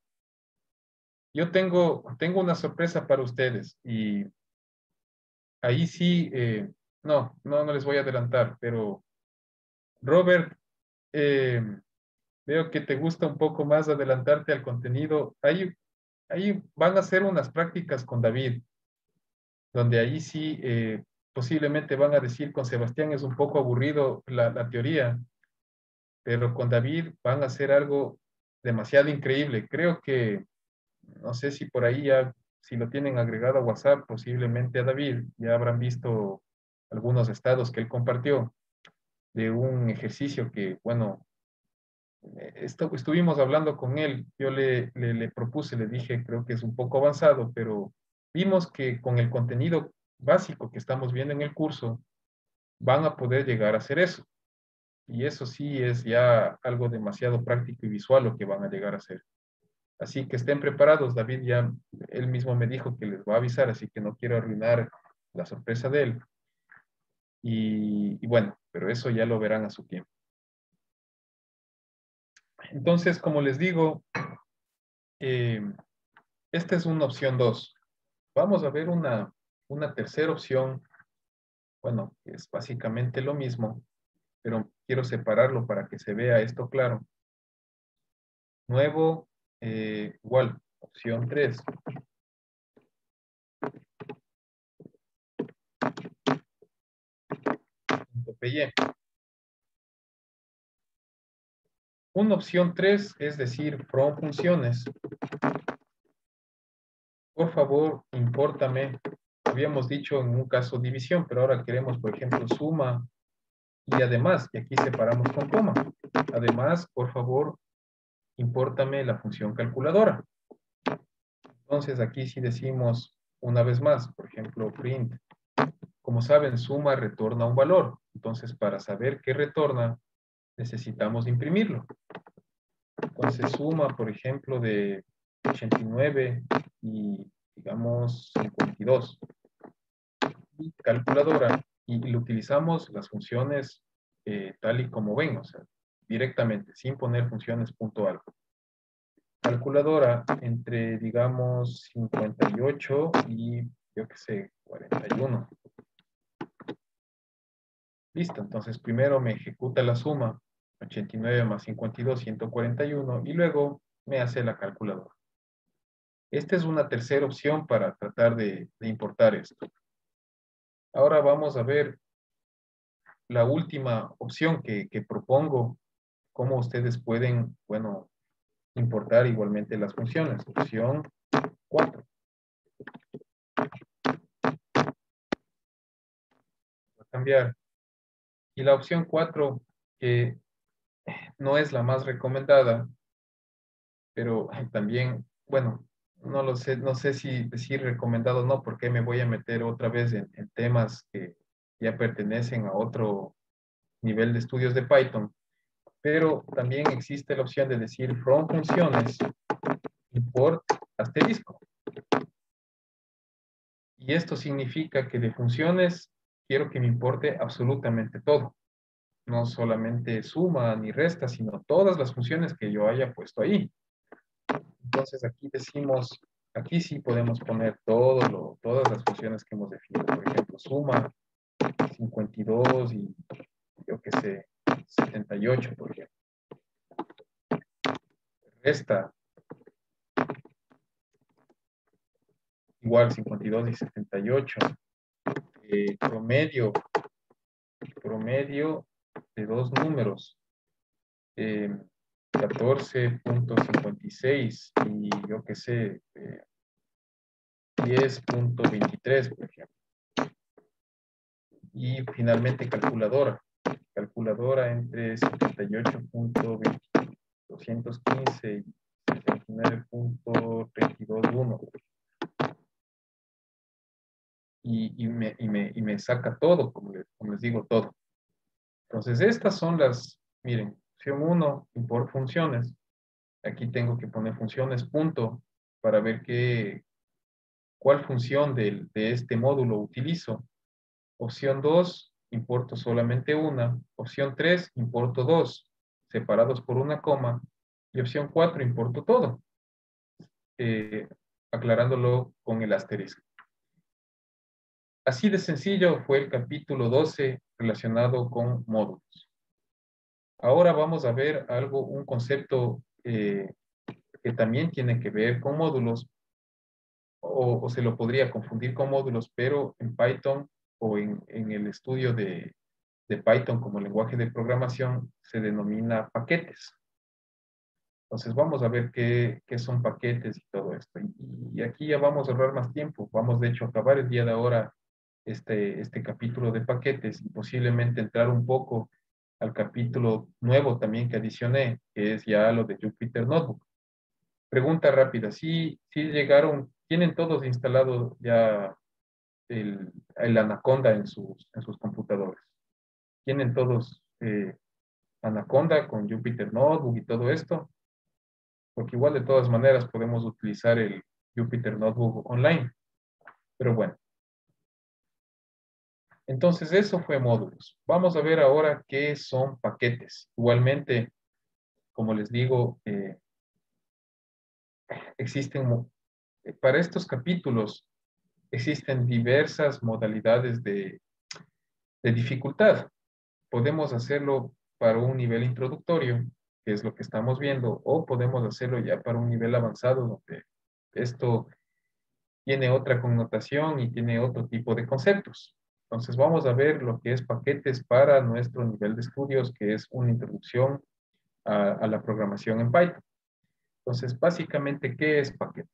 yo tengo, tengo una sorpresa para ustedes. Y ahí sí, eh, no, no, no les voy a adelantar, pero Robert... Eh, Veo que te gusta un poco más adelantarte al contenido. Ahí, ahí van a hacer unas prácticas con David, donde ahí sí eh, posiblemente van a decir con Sebastián es un poco aburrido la, la teoría, pero con David van a hacer algo demasiado increíble. Creo que, no sé si por ahí ya, si lo tienen agregado a WhatsApp, posiblemente a David, ya habrán visto algunos estados que él compartió de un ejercicio que, bueno, Esto, estuvimos hablando con él, yo le, le, le propuse, le dije, creo que es un poco avanzado, pero vimos que con el contenido básico que estamos viendo en el curso, van a poder llegar a hacer eso. Y eso sí es ya algo demasiado práctico y visual lo que van a llegar a hacer. Así que estén preparados, David ya, él mismo me dijo que les va a avisar, así que no quiero arruinar la sorpresa de él. Y, y bueno, pero eso ya lo verán a su tiempo. Entonces, como les digo, eh, esta es una opción dos. Vamos a ver una, una tercera opción. Bueno, es básicamente lo mismo, pero quiero separarlo para que se vea esto claro. Nuevo, eh, igual, opción tres. Una opción tres, es decir, from funciones. Por favor, impórtame. Habíamos dicho en un caso división, pero ahora queremos, por ejemplo, suma y además, y aquí separamos con coma. Además, por favor, impórtame la función calculadora. Entonces, aquí sí decimos una vez más, por ejemplo, print. Como saben, suma retorna un valor. Entonces, para saber qué retorna, necesitamos imprimirlo. Entonces suma, por ejemplo, de ochenta y nueve y, digamos, cincuenta y dos. Y calculadora. Y, y lo utilizamos las funciones eh, tal y como ven, o sea, directamente, sin poner funciones punto algo. Calculadora entre, digamos, cincuenta y ocho y, yo qué sé, cuarenta y uno. Listo, entonces primero me ejecuta la suma, ochenta y nueve más cincuenta y dos, ciento cuarenta y uno, y luego me hace la calculadora. Esta es una tercera opción para tratar de, de importar esto. Ahora vamos a ver la última opción que, que propongo, cómo ustedes pueden, bueno, importar igualmente las funciones. Opción cuatro. Voy a cambiar. Y la opción cuatro, que no es la más recomendada, pero también, bueno, no lo sé, no sé si decir recomendado o no, porque me voy a meter otra vez en, en temas que ya pertenecen a otro nivel de estudios de Python. Pero también existe la opción de decir from funciones import asterisco. Y esto significa que de funciones quiero que me importe absolutamente todo. No solamente suma ni resta, sino todas las funciones que yo haya puesto ahí. Entonces aquí decimos Aquí sí podemos poner todo lo, todas las funciones que hemos definido. Por ejemplo, suma cincuenta y dos y yo qué sé, setenta y ocho, por ejemplo. Resta igual cincuenta y dos y setenta y ocho. Eh, promedio, promedio de dos números. Eh, catorce punto cincuenta y seis y yo qué sé, eh, diez punto veintitrés, por ejemplo. Y finalmente calculadora. Calculadora entre setenta y ocho punto doscientos quince y setenta y nueve punto trescientos veintiuno. Y, y, me, y, me, y me saca todo, como les, como les digo, todo. Entonces, estas son las, miren, función uno, import funciones. Aquí tengo que poner funciones, punto, para ver qué, cuál función de, de este módulo utilizo. Opción dos, importo solamente una. Opción tres, importo dos, separados por una coma. Y opción cuatro, importo todo, eh, aclarándolo con el asterisco. Así de sencillo fue el capítulo doce relacionado con módulos. Ahora vamos a ver algo, un concepto eh, que también tiene que ver con módulos, o, o se lo podría confundir con módulos, pero en Python o en, en el estudio de, de Python como lenguaje de programación se denomina paquetes. Entonces vamos a ver qué, qué son paquetes y todo esto. Y, y aquí ya vamos a ahorrar más tiempo. Vamos de hecho a acabar el día de ahora Este, este capítulo de paquetes y posiblemente entrar un poco al capítulo nuevo también que adicioné, que es ya lo de Jupyter Notebook. Pregunta rápida, ¿sí, sí llegaron, tienen todos instalado ya el, el Anaconda en sus, en sus computadores? ¿Tienen todos eh, Anaconda con Jupyter Notebook y todo esto? Porque igual de todas maneras podemos utilizar el Jupyter Notebook online. Pero bueno. Entonces, eso fue módulos. Vamos a ver ahora qué son paquetes. Igualmente, como les digo, eh, existen, para estos capítulos, existen diversas modalidades de, de dificultad. Podemos hacerlo para un nivel introductorio, que es lo que estamos viendo, o podemos hacerlo ya para un nivel avanzado, donde esto tiene otra connotación y tiene otro tipo de conceptos. Entonces vamos a ver lo que es paquetes para nuestro nivel de estudios, que es una introducción a, a la programación en Python. Entonces, básicamente, ¿qué es paquetes?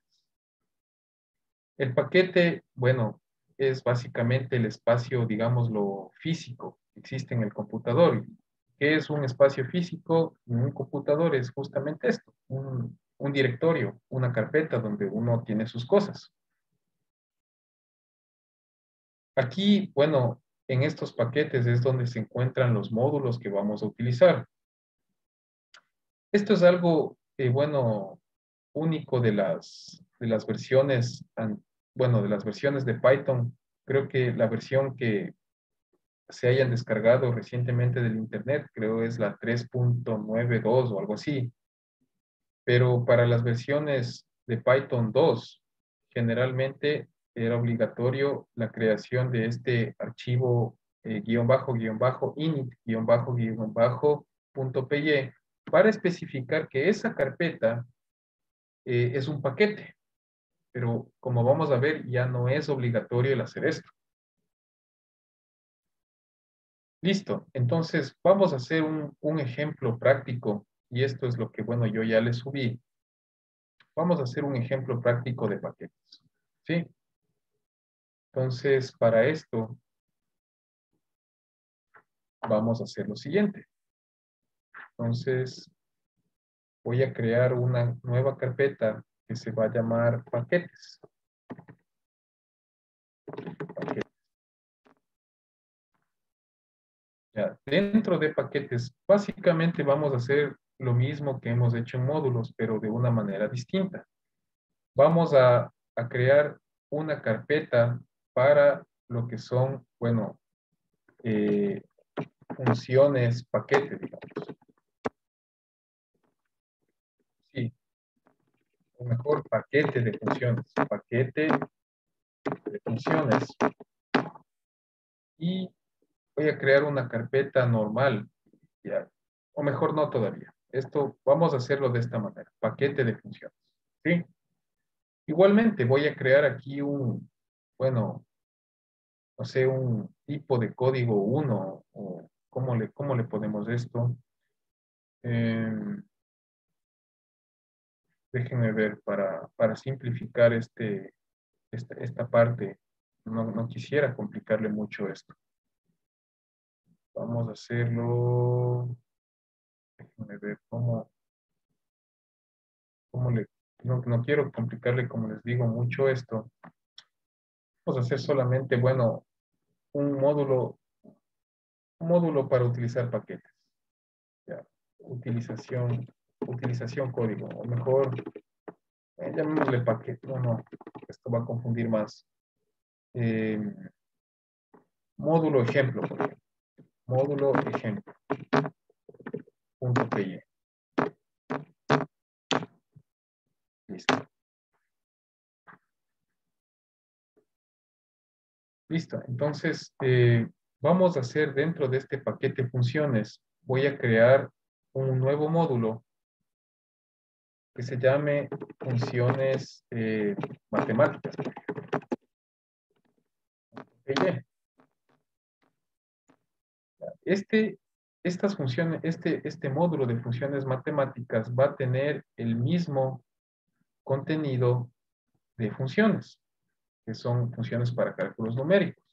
El paquete, bueno, es básicamente el espacio, digamos, lo físico que existe en el computador. ¿Qué es un espacio físico en un computador? Es justamente esto, un, un directorio, una carpeta donde uno tiene sus cosas. Aquí, bueno, en estos paquetes es donde se encuentran los módulos que vamos a utilizar. Esto es algo, eh, bueno, único de las, de las versiones, bueno, de las versiones de Python. Creo que la versión que se hayan descargado recientemente del internet, creo es la tres punto noventa y dos o algo así. Pero para las versiones de Python dos, generalmente era obligatorio la creación de este archivo eh, guión bajo, guión bajo, init, guión bajo, guión bajo, punto py, para especificar que esa carpeta eh, es un paquete. Pero como vamos a ver, ya no es obligatorio el hacer esto. Listo. Entonces, vamos a hacer un, un ejemplo práctico. Y esto es lo que, bueno, yo ya les subí. Vamos a hacer un ejemplo práctico de paquetes. ¿Sí? Entonces, para esto, vamos a hacer lo siguiente. Entonces, voy a crear una nueva carpeta que se va a llamar paquetes. Paquetes. Ya, dentro de paquetes, básicamente vamos a hacer lo mismo que hemos hecho en módulos, pero de una manera distinta. Vamos a, a crear una carpeta para lo que son, bueno, eh, funciones paquete, digamos. Sí. o mejor paquete de funciones, paquete de funciones. Y voy a crear una carpeta normal, ya, o mejor no todavía. Esto vamos a hacerlo de esta manera, paquete de funciones, ¿sí? Igualmente voy a crear aquí un, bueno, no sé, un tipo de código uno, o cómo le, cómo le ponemos esto. Eh, déjenme ver para, para simplificar este, esta, esta parte. No, no quisiera complicarle mucho esto. Vamos a hacerlo. Déjenme ver cómo, cómo le... No, no quiero complicarle, como les digo, mucho esto. Vamos a hacer solamente, bueno, un módulo, un módulo para utilizar paquetes. Ya, utilización, utilización código. O mejor, eh, llamémosle paquete. No, no, esto va a confundir más. Eh, módulo ejemplo, por ejemplo. Módulo ejemplo. Punto py. Listo. Listo. Entonces, eh, vamos a hacer dentro de este paquete funciones, voy a crear un nuevo módulo que se llame funciones eh, matemáticas. Este, estas funciones, este, este módulo de funciones matemáticas va a tener el mismo contenido de funciones, que son funciones para cálculos numéricos.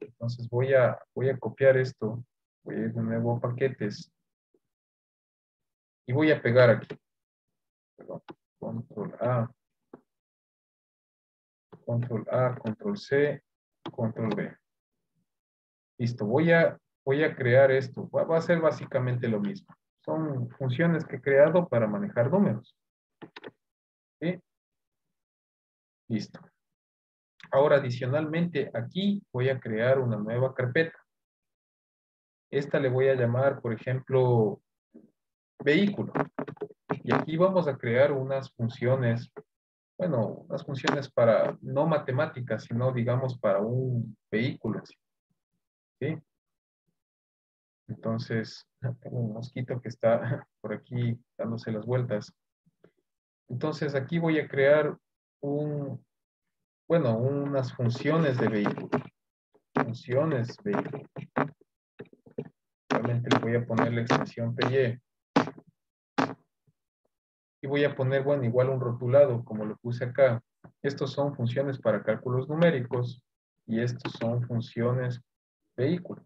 Entonces voy a, voy a copiar esto, voy a ir de nuevo a paquetes y voy a pegar aquí. Perdón, control A, control A, control C, control B. Listo, voy a, voy a crear esto. Va, va a ser básicamente lo mismo. Son funciones que he creado para manejar números. ¿Sí? Listo. Ahora, adicionalmente, aquí voy a crear una nueva carpeta. Esta le voy a llamar, por ejemplo, vehículo. Y aquí vamos a crear unas funciones, bueno, unas funciones para, no matemáticas, sino, digamos, para un vehículo. ¿Sí? Entonces, tengo un mosquito que está por aquí dándose las vueltas. Entonces, aquí voy a crear un, bueno, unas funciones de vehículo. Funciones vehículo. Realmente le voy a poner la extensión py. Y voy a poner, bueno, igual un rotulado, como lo puse acá. Estos son funciones para cálculos numéricos. Y estos son funciones vehículo.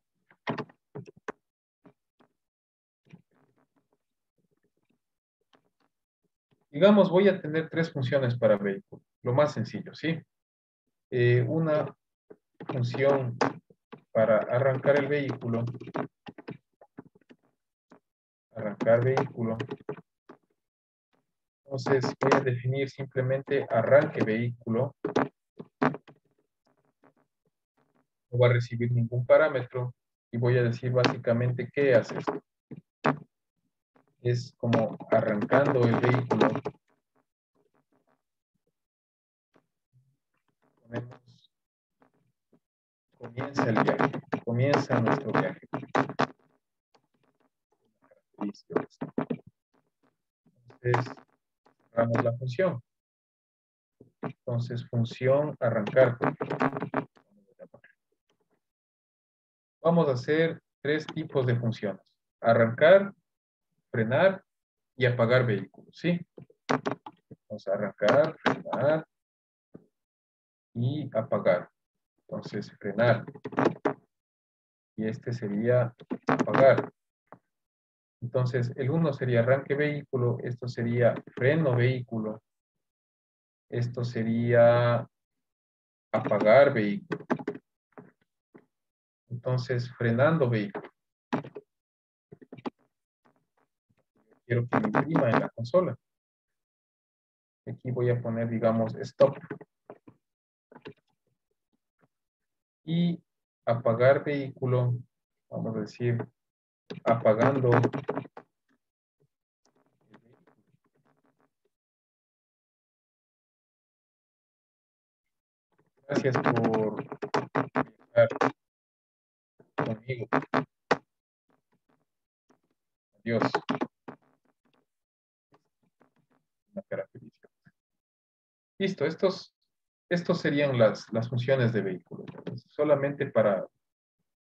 Digamos, voy a tener tres funciones para vehículo. Lo más sencillo, ¿sí? Eh, una función para arrancar el vehículo. Arrancar vehículo. Entonces, voy a definir simplemente arranque vehículo. No va a recibir ningún parámetro. Y voy a decir básicamente qué hace esto. Es como arrancando el vehículo. Ponemos, comienza el viaje. Comienza nuestro viaje. Entonces, cerramos la función. Entonces, función arrancar. Vamos a hacer tres tipos de funciones. Arrancar, frenar y apagar vehículos, ¿sí? Vamos a arrancar, frenar y apagar. Entonces, frenar. Y este sería apagar. Entonces, el uno sería arranque vehículo, esto sería freno vehículo, esto sería apagar vehículo. Entonces, frenando vehículo. Quiero que me imprima en la consola. Aquí voy a poner, digamos, stop. Y apagar vehículo, vamos a decir, apagando. Gracias por estar conmigo. Adiós. Una cara feliz. Listo, estos, estos serían las, las funciones de vehículo. Solamente para,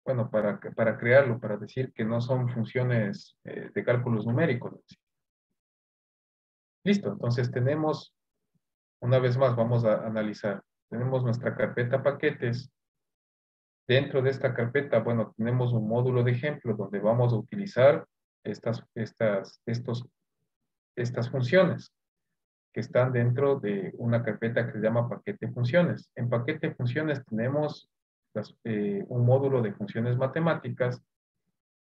bueno, para, para crearlo, para decir que no son funciones eh, de cálculos numéricos. Listo, entonces tenemos, una vez más vamos a analizar, tenemos nuestra carpeta paquetes. Dentro de esta carpeta, bueno, tenemos un módulo de ejemplo donde vamos a utilizar estas, estas, estos, estas funciones que están dentro de una carpeta que se llama paquete funciones. En paquete funciones tenemos las, eh, un módulo de funciones matemáticas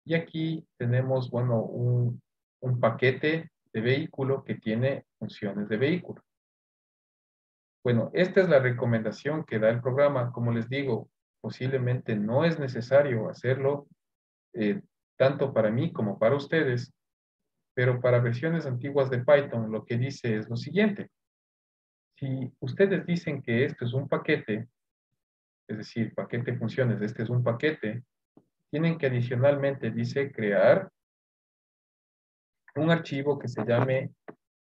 y aquí tenemos, bueno, un, un paquete de vehículo que tiene funciones de vehículo. Bueno, esta es la recomendación que da el programa. Como les digo, posiblemente no es necesario hacerlo eh, tanto para mí como para ustedes, pero para versiones antiguas de Python lo que dice es lo siguiente. Si ustedes dicen que esto es un paquete, es decir, paquete funciones, este es un paquete, tienen que adicionalmente, dice, crear un archivo que se llame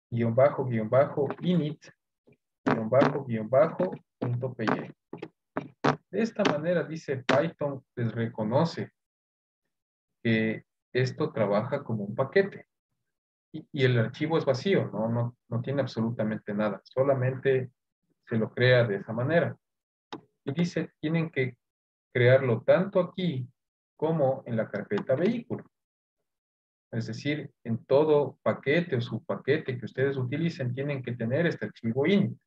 guión bajo, guión bajo, init, guión bajo, guión bajo, punto py. De esta manera, dice, Python les reconoce que esto trabaja como un paquete. Y, y el archivo es vacío, ¿no? No, no tiene absolutamente nada, solamente se lo crea de esa manera. Y dice, tienen que crearlo tanto aquí como en la carpeta vehículo. Es decir, en todo paquete o subpaquete que ustedes utilicen, tienen que tener este archivo init.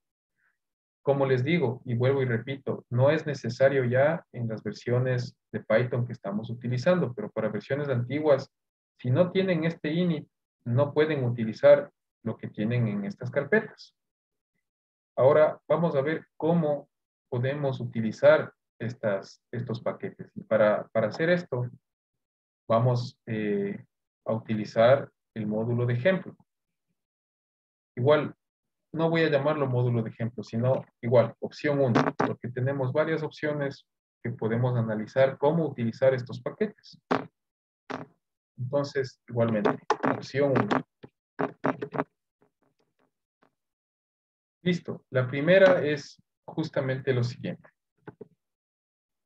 Como les digo, y vuelvo y repito, no es necesario ya en las versiones de Python que estamos utilizando, pero para versiones antiguas, si no tienen este init, no pueden utilizar lo que tienen en estas carpetas. Ahora vamos a ver cómo podemos utilizar estas, estos paquetes. Y para, para hacer esto, vamos eh, a utilizar el módulo de ejemplo. Igual, no voy a llamarlo módulo de ejemplo, sino igual, opción uno, porque tenemos varias opciones que podemos analizar cómo utilizar estos paquetes. Entonces, igualmente, opción uno. Listo. La primera es justamente lo siguiente.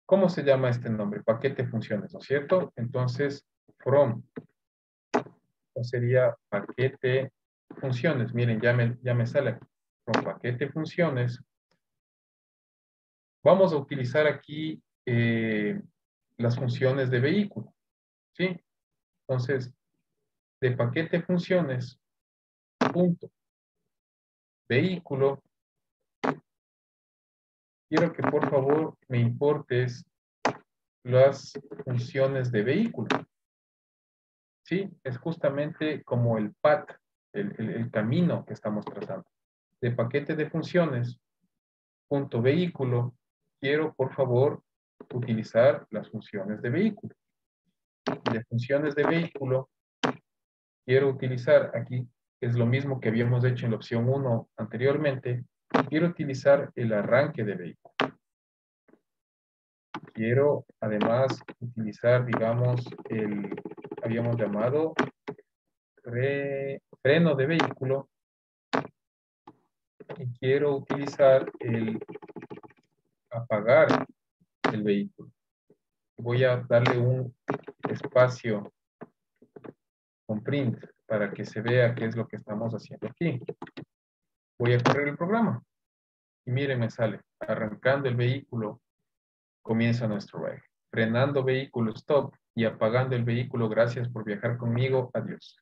¿Cómo se llama este nombre? Paquete funciones, ¿no es cierto? Entonces, from. Sería paquete funciones. Miren, ya me, ya me sale aquí. From paquete funciones. Vamos a utilizar aquí eh, las funciones de vehículo. ¿Sí? Entonces, de paquete funciones, punto, vehículo, quiero que por favor me importes las funciones de vehículo. Sí, es justamente como el path, el, el, el camino que estamos trazando. De paquete de funciones, punto, vehículo, quiero por favor utilizar las funciones de vehículo. De funciones de vehículo, quiero utilizar aquí, es lo mismo que habíamos hecho en la opción uno anteriormente, quiero utilizar el arranque de vehículo. Quiero además utilizar, digamos, el, habíamos llamado re, freno de vehículo y quiero utilizar el apagar el vehículo. Voy a darle un espacio con print para que se vea qué es lo que estamos haciendo aquí. Voy a correr el programa. Y miren, me sale. Arrancando el vehículo, comienza nuestro viaje. Frenando vehículo, stop. Y apagando el vehículo, gracias por viajar conmigo. Adiós.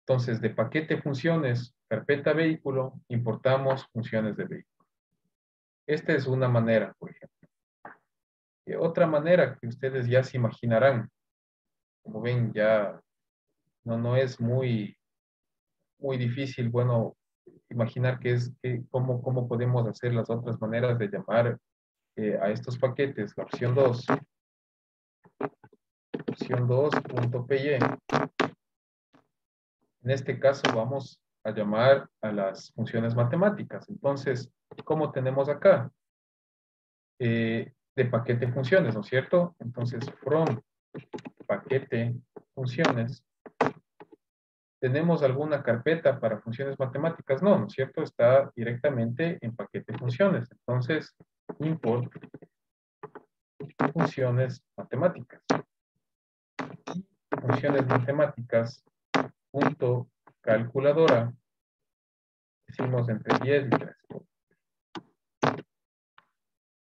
Entonces, de paquete funciones, carpeta vehículo, importamos funciones de vehículo. Esta es una manera, por ejemplo. Otra manera que ustedes ya se imaginarán, como ven, ya no, no es muy, muy difícil, bueno, imaginar que es, que, cómo, cómo podemos hacer las otras maneras de llamar eh, a estos paquetes. La opción dos, opción dos punto py. En este caso vamos a llamar a las funciones matemáticas. Entonces, ¿cómo tenemos acá? Eh, de paquete de funciones, ¿no es cierto? Entonces, from paquete funciones. ¿Tenemos alguna carpeta para funciones matemáticas? No, ¿no es cierto? Está directamente en paquete de funciones. Entonces, import funciones matemáticas. Funciones matemáticas punto calculadora. Decimos entre diez y tres.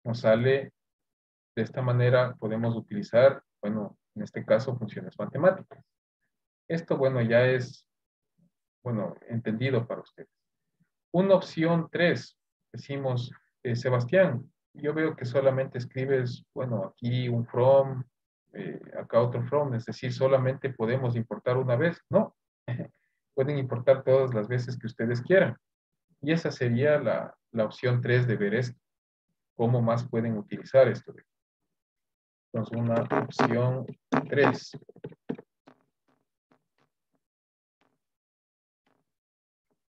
Nos sale de esta manera, podemos utilizar, bueno, en este caso, funciones matemáticas. Esto, bueno, ya es, bueno, entendido para ustedes. Una opción tres, decimos, eh, Sebastián, yo veo que solamente escribes, bueno, aquí un from, eh, acá otro from, es decir, solamente podemos importar una vez. No, pueden importar todas las veces que ustedes quieran. Y esa sería la, la opción tres de ver esto. ¿Cómo más pueden utilizar esto? Entonces, una opción tres.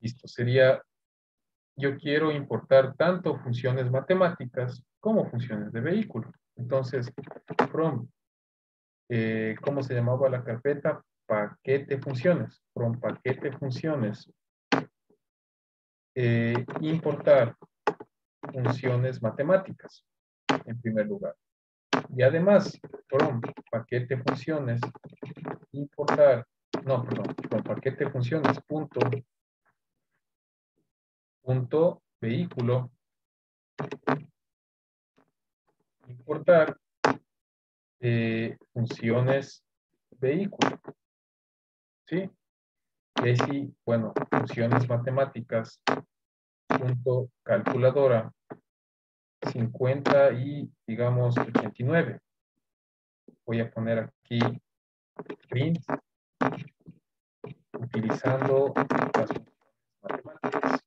Listo, sería, yo quiero importar tanto funciones matemáticas como funciones de vehículo. Entonces, from, eh, ¿cómo se llamaba la carpeta? Paquete funciones. From paquete funciones. Eh, importar funciones matemáticas, en primer lugar. Y además, from paquete funciones, importar, no, perdón, from paquete funciones, punto, punto, vehículo, importar eh, funciones, vehículo. ¿Sí? Y así, bueno, funciones matemáticas, punto, calculadora, cincuenta y, digamos, ochenta y nueve. Voy a poner aquí print, utilizando las matemáticas.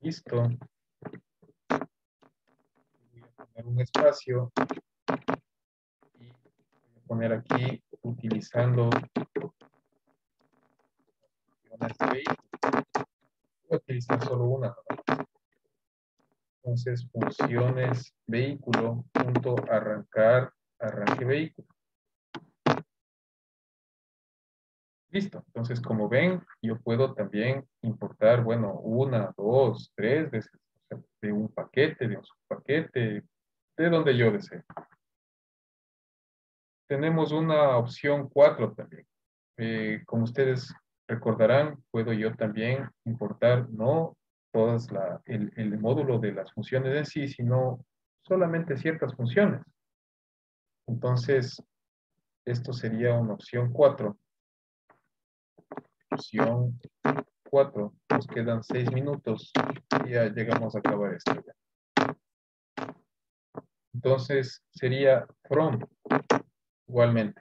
Listo. Voy a poner un espacio y voy a poner aquí utilizando voy a utilizar solo una. Entonces, funciones vehículo punto arrancar arranque vehículo. Listo. Entonces, como ven, yo puedo también importar, bueno, una, dos, tres veces, o sea, de un paquete, de un subpaquete, de donde yo desee. Tenemos una opción cuatro también. Eh, como ustedes recordarán, puedo yo también importar no todas la, el, el módulo de las funciones en sí, sino solamente ciertas funciones. Entonces, esto sería una opción cuatro. Opción cuatro. Nos quedan seis minutos y ya llegamos a acabar esto ya. Entonces, sería from igualmente.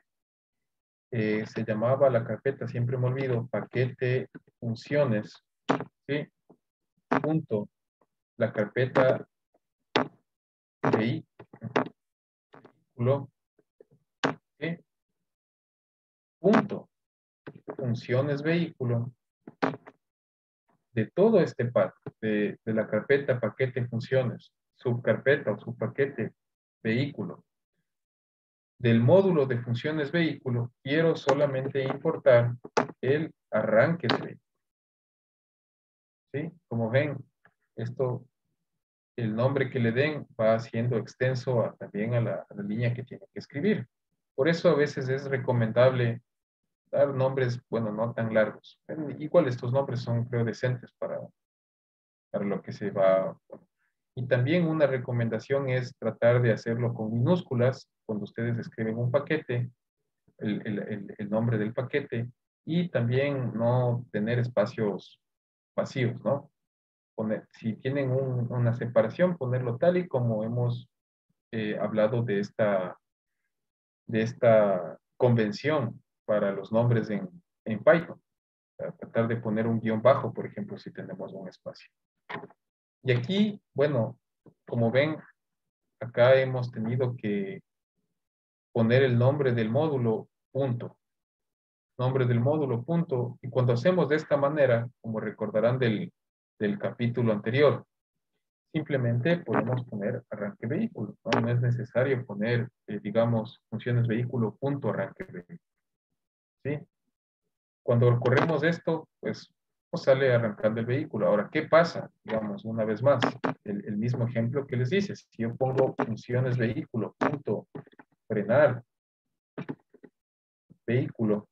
Eh, se llamaba la carpeta, siempre me olvido, paquete funciones, ¿sí? Punto, la carpeta vehículo, ¿sí? Punto, funciones vehículo, de todo este pack, de, de la carpeta paquete funciones, subcarpeta o subpaquete vehículo. Del módulo de funciones vehículo, quiero solamente importar el arranque de vehículo. ¿Sí? Como ven, esto, el nombre que le den va siendo extenso a, también a la, a la línea que tiene que escribir. Por eso a veces es recomendable dar nombres, bueno, no tan largos. Igual estos nombres son, creo, decentes para, para lo que se va. Y también una recomendación es tratar de hacerlo con minúsculas cuando ustedes escriben un paquete, el, el, el, el nombre del paquete, y también no tener espacios vacíos, ¿no? Poner, si tienen un, una separación, ponerlo tal y como hemos eh, hablado de esta, de esta convención para los nombres en, en Python. O sea, tratar de poner un guión bajo, por ejemplo, si tenemos un espacio. Y aquí, bueno, como ven, acá hemos tenido que poner el nombre del módulo, punto. Nombre del módulo, punto. Y cuando hacemos de esta manera, como recordarán del, del capítulo anterior, simplemente podemos poner arranque vehículo. No, no es necesario poner, eh, digamos, funciones vehículo, punto, arranque vehículo. ¿Sí? Cuando corremos esto, pues no sale arrancando el vehículo. Ahora, ¿qué pasa? Digamos, una vez más, el, el mismo ejemplo que les dices. Si yo pongo funciones vehículo, punto, frenar, vehículo.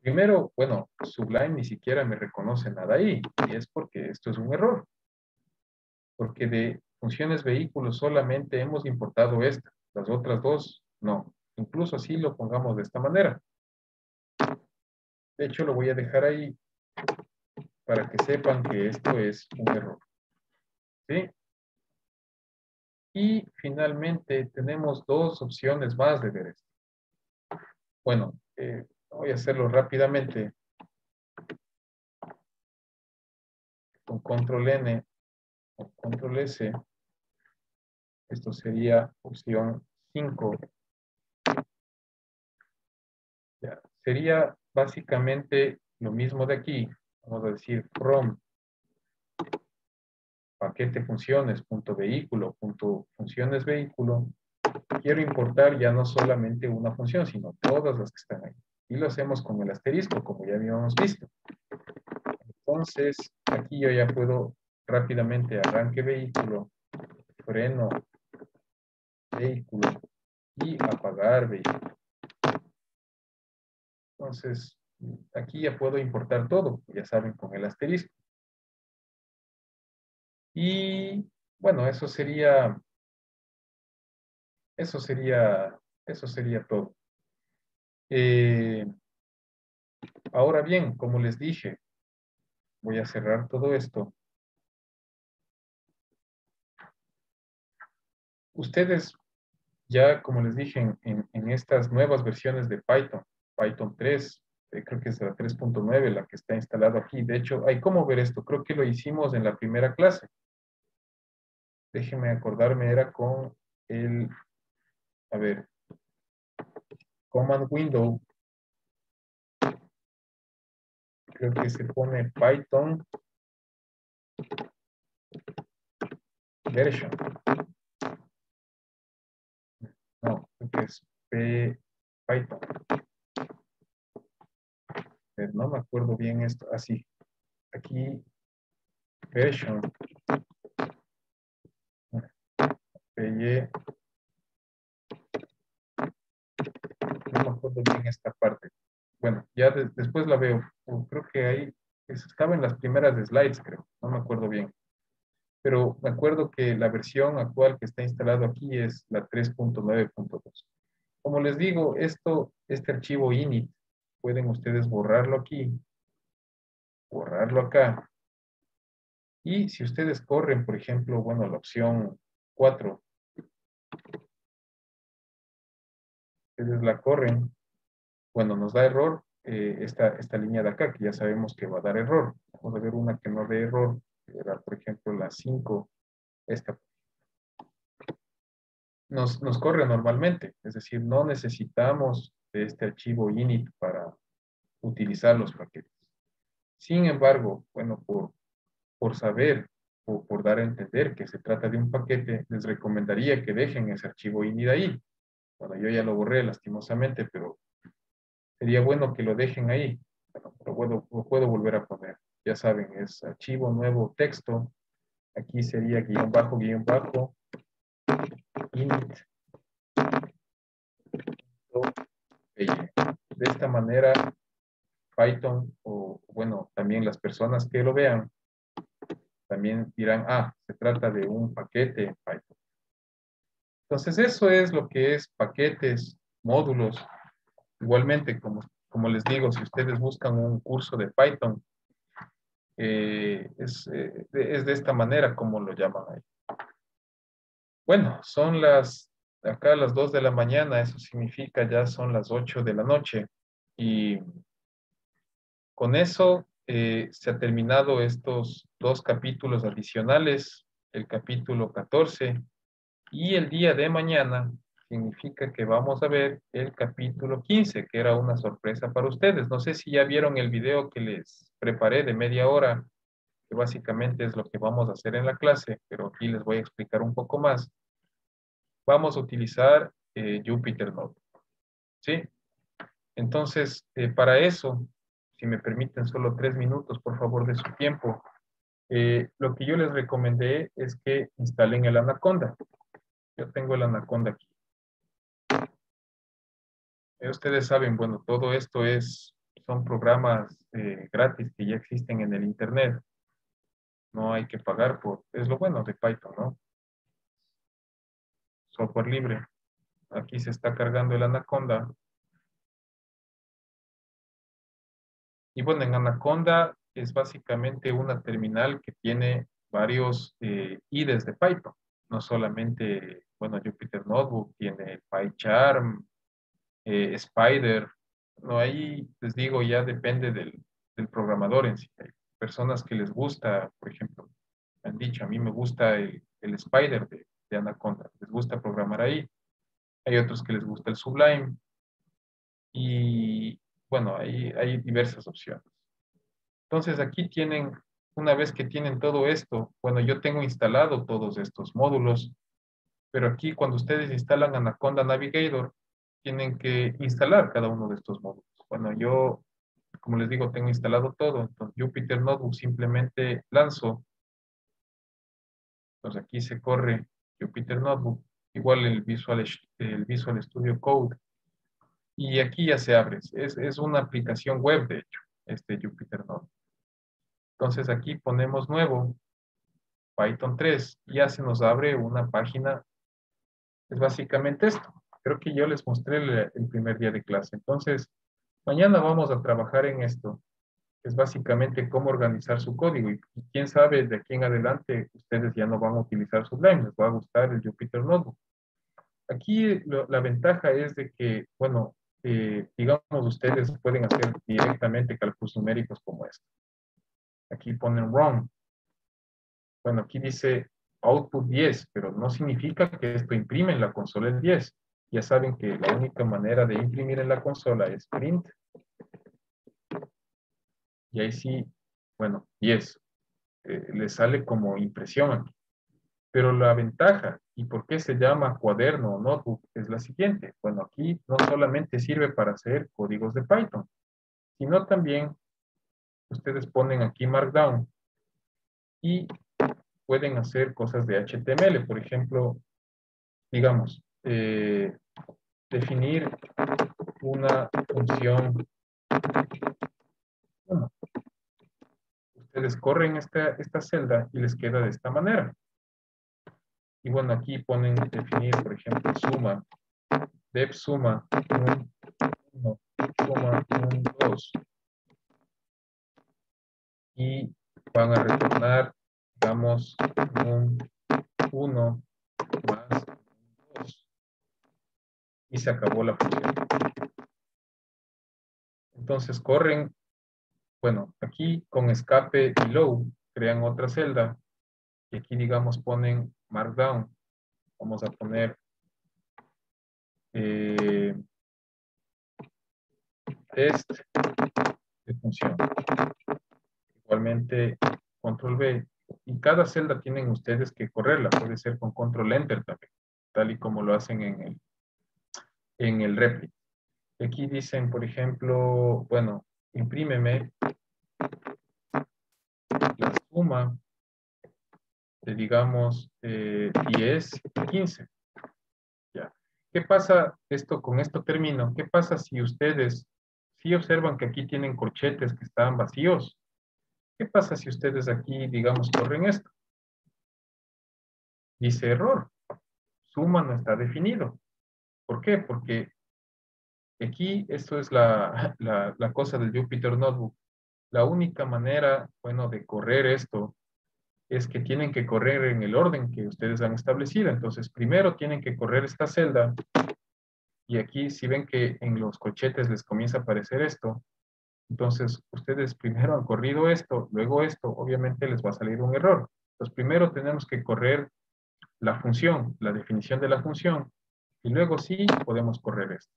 Primero, bueno, Sublime ni siquiera me reconoce nada ahí. Y es porque esto es un error. Porque de funciones vehículos solamente hemos importado esta. Las otras dos, no. Incluso así lo pongamos de esta manera. De hecho, lo voy a dejar ahí para que sepan que esto es un error. ¿Sí? Y finalmente tenemos dos opciones más de ver esto. Bueno, eh, voy a hacerlo rápidamente. Con control N. Control S. Esto sería opción cinco. Ya, sería básicamente lo mismo de aquí. Vamos a decir from paquete funciones punto vehículo punto funciones vehículo. Quiero importar ya no solamente una función, sino todas las que están ahí. Y lo hacemos con el asterisco, como ya habíamos visto. Entonces, aquí yo ya puedo rápidamente arranque vehículo, freno, vehículo y apagar vehículo. Entonces, aquí ya puedo importar todo, ya saben, con el asterisco. Y bueno, eso sería, eso sería, eso sería todo. Eh, ahora bien, como les dije, voy a cerrar todo esto. Ustedes ya, como les dije, en, en estas nuevas versiones de Python, Python tres, eh, creo que es la tres punto nueve la que está instalada aquí. De hecho, hay cómo ver esto. Creo que lo hicimos en la primera clase. Déjenme acordarme, era con el, a ver, Command Window. Creo que se pone Python version. No, creo que es Python. Pero no me acuerdo bien esto. Así. Ah, aquí. Version. P Y. No me acuerdo bien esta parte. Bueno, ya de, después la veo. Creo que ahí estaba en las primeras slides, creo. No me acuerdo bien. Pero me acuerdo que la versión actual que está instalado aquí es la tres punto nueve punto dos. Como les digo, esto, este archivo init, pueden ustedes borrarlo aquí, borrarlo acá. Y si ustedes corren, por ejemplo, bueno, la opción cuatro, ustedes la corren, bueno, nos da error eh, esta, esta línea de acá, que ya sabemos que va a dar error. Vamos a ver una que no dé error. Era, por ejemplo, la cinco, esta. Nos, nos corre normalmente, es decir, no necesitamos de este archivo init para utilizar los paquetes. Sin embargo, bueno, por, por saber o por dar a entender que se trata de un paquete, les recomendaría que dejen ese archivo init ahí. Bueno, yo ya lo borré lastimosamente, pero sería bueno que lo dejen ahí. Bueno, lo puedo, lo puedo volver a poner. Ya saben, es archivo, nuevo texto. Aquí sería guión bajo, guión bajo, init. De esta manera, Python, o bueno, también las personas que lo vean, también dirán, ah, se trata de un paquete en Python. Entonces, eso es lo que es paquetes, módulos. Igualmente, como, como les digo, si ustedes buscan un curso de Python, Eh, es, eh, es de esta manera como lo llaman ahí. Bueno, son las, acá las dos de la mañana, eso significa ya son las ocho de la noche. Y con eso eh, se ha terminado estos dos capítulos adicionales, el capítulo catorce Y el día de mañana significa que vamos a ver el capítulo quince, que era una sorpresa para ustedes. No sé si ya vieron el video que les preparé de media hora, que básicamente es lo que vamos a hacer en la clase, pero aquí les voy a explicar un poco más. Vamos a utilizar eh, Jupyter Notebook, ¿sí? Entonces, eh, para eso, si me permiten solo tres minutos, por favor, de su tiempo, eh, lo que yo les recomendé es que instalen el Anaconda. Yo tengo el Anaconda aquí. Eh, ustedes saben, bueno, todo esto es, son programas eh, gratis que ya existen en el internet. No hay que pagar por, es lo bueno de Python, ¿no? Software libre. Aquí se está cargando el Anaconda. Y bueno, en Anaconda es básicamente una terminal que tiene varios eh, I Ds de Python. No solamente, bueno, Jupyter Notebook, tiene PyCharm, eh, Spyder. No, ahí les digo, ya depende del, del programador en sí. Hay personas que les gusta, por ejemplo, me han dicho, a mí me gusta el, el Spyder de, de Anaconda. Les gusta programar ahí. Hay otros que les gusta el Sublime. Y bueno, ahí hay diversas opciones. Entonces aquí tienen... Una vez que tienen todo esto, bueno, yo tengo instalado todos estos módulos, pero aquí cuando ustedes instalan Anaconda Navigator, tienen que instalar cada uno de estos módulos. Bueno, yo, como les digo, tengo instalado todo. Entonces, Jupyter Notebook simplemente lanzo. Entonces, aquí se corre Jupyter Notebook, igual el Visual, el Visual Studio Code. Y aquí ya se abre. Es, es una aplicación web, de hecho, este Jupyter Notebook. Entonces aquí ponemos nuevo, Python tres, y ya se nos abre una página. Es básicamente esto. Creo que yo les mostré el, el primer día de clase. Entonces, mañana vamos a trabajar en esto. Es básicamente cómo organizar su código. Y, y quién sabe, de aquí en adelante, ustedes ya no van a utilizar Sublime. Les va a gustar el Jupyter Notebook. Aquí lo, la ventaja es de que, bueno, eh, digamos, ustedes pueden hacer directamente cálculos numéricos como este. Aquí ponen wrong. Bueno, aquí dice output diez, pero no significa que esto imprime en la consola el diez. Ya saben que la única manera de imprimir en la consola es print. Y ahí sí, bueno, diez. Eh, le sale como impresión aquí. Pero la ventaja, y por qué se llama cuaderno o notebook, es la siguiente. Bueno, aquí no solamente sirve para hacer códigos de Python, sino también... Ustedes ponen aquí Markdown y pueden hacer cosas de H T M L. Por ejemplo, digamos, eh, definir una función. Bueno, ustedes corren esta, esta celda y les queda de esta manera. Y bueno, aquí ponen definir, por ejemplo, suma, dev suma, uno, suma, dos. Y van a retornar, digamos, un uno más dos. Y se acabó la función. Entonces corren, bueno, aquí con escape y low, crean otra celda. Y aquí, digamos, ponen Markdown. Vamos a poner eh, test de función. Igualmente control B, y cada celda tienen ustedes que correrla, puede ser con control enter también, tal y como lo hacen en el, en el Replit. Aquí dicen, por ejemplo, bueno, imprímeme la suma de, digamos, eh, diez y quince. Ya. ¿Qué pasa? Esto, con esto termino. ¿Qué pasa si ustedes, si observan que aquí tienen corchetes que están vacíos? ¿Qué pasa si ustedes aquí, digamos, corren esto? Dice error. Suma no está definido. ¿Por qué? Porque aquí, esto es la, la, la cosa del Jupyter Notebook. La única manera, bueno, de correr esto es que tienen que correr en el orden que ustedes han establecido. Entonces, primero tienen que correr esta celda. Y aquí, si ven que en los corchetes les comienza a aparecer esto, entonces, ustedes primero han corrido esto, luego esto, obviamente les va a salir un error. Entonces, primero tenemos que correr la función, la definición de la función, y luego sí podemos correr esto.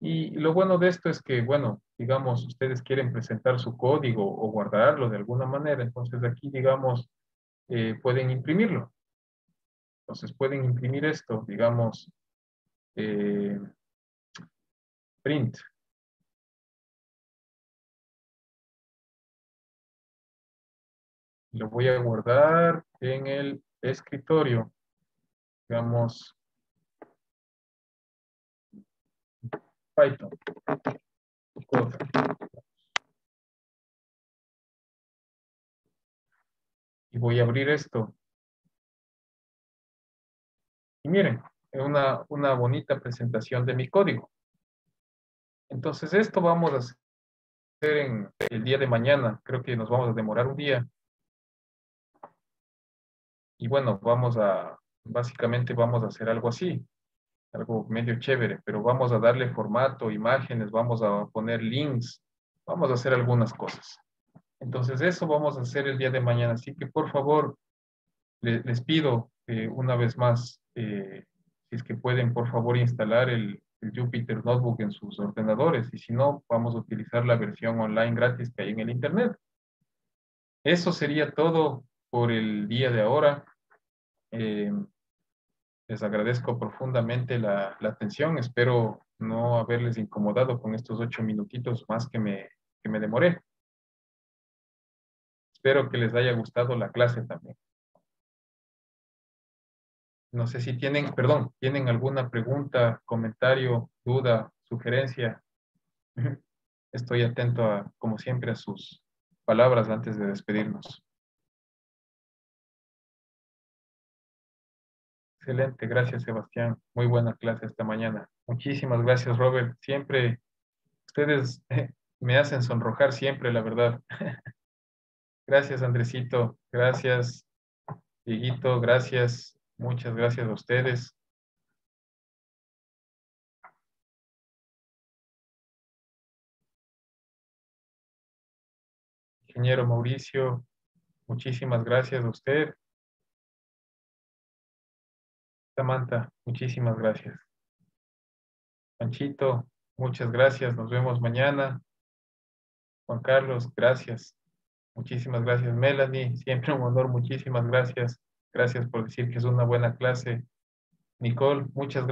Y lo bueno de esto es que, bueno, digamos, ustedes quieren presentar su código o guardarlo de alguna manera, entonces aquí, digamos, eh, pueden imprimirlo. Entonces pueden imprimir esto, digamos, eh, print. Lo voy a guardar en el escritorio, digamos, Python. Y voy a abrir esto. Y miren, es una, una bonita presentación de mi código. Entonces esto vamos a hacer en el día de mañana. Creo que nos vamos a demorar un día. Y bueno, vamos a, básicamente vamos a hacer algo así, algo medio chévere, pero vamos a darle formato, imágenes, vamos a poner links, vamos a hacer algunas cosas. Entonces eso vamos a hacer el día de mañana, así que por favor, le, les pido eh, una vez más, eh, si es que pueden por favor instalar el, el Jupyter Notebook en sus ordenadores, y si no, vamos a utilizar la versión online gratis que hay en el internet. Eso sería todo por el día de ahora. Eh, les agradezco profundamente la, la atención. Espero no haberles incomodado con estos ocho minutitos más que me, que me demoré. Espero que les haya gustado la clase también. No sé si tienen, perdón, ¿tienen alguna pregunta, comentario, duda, sugerencia? Estoy atento, a, como siempre, a sus palabras antes de despedirnos. Excelente, gracias Sebastián. Muy buena clase esta mañana. Muchísimas gracias Robert. Siempre, ustedes me hacen sonrojar siempre, la verdad. Gracias Andresito, gracias Dieguito, gracias. Muchas gracias a ustedes. Ingeniero Mauricio, muchísimas gracias a usted. Samantha, muchísimas gracias. Panchito, muchas gracias. Nos vemos mañana. Juan Carlos, gracias. Muchísimas gracias. Melanie, siempre un honor. Muchísimas gracias. Gracias por decir que es una buena clase. Nicole, muchas gracias.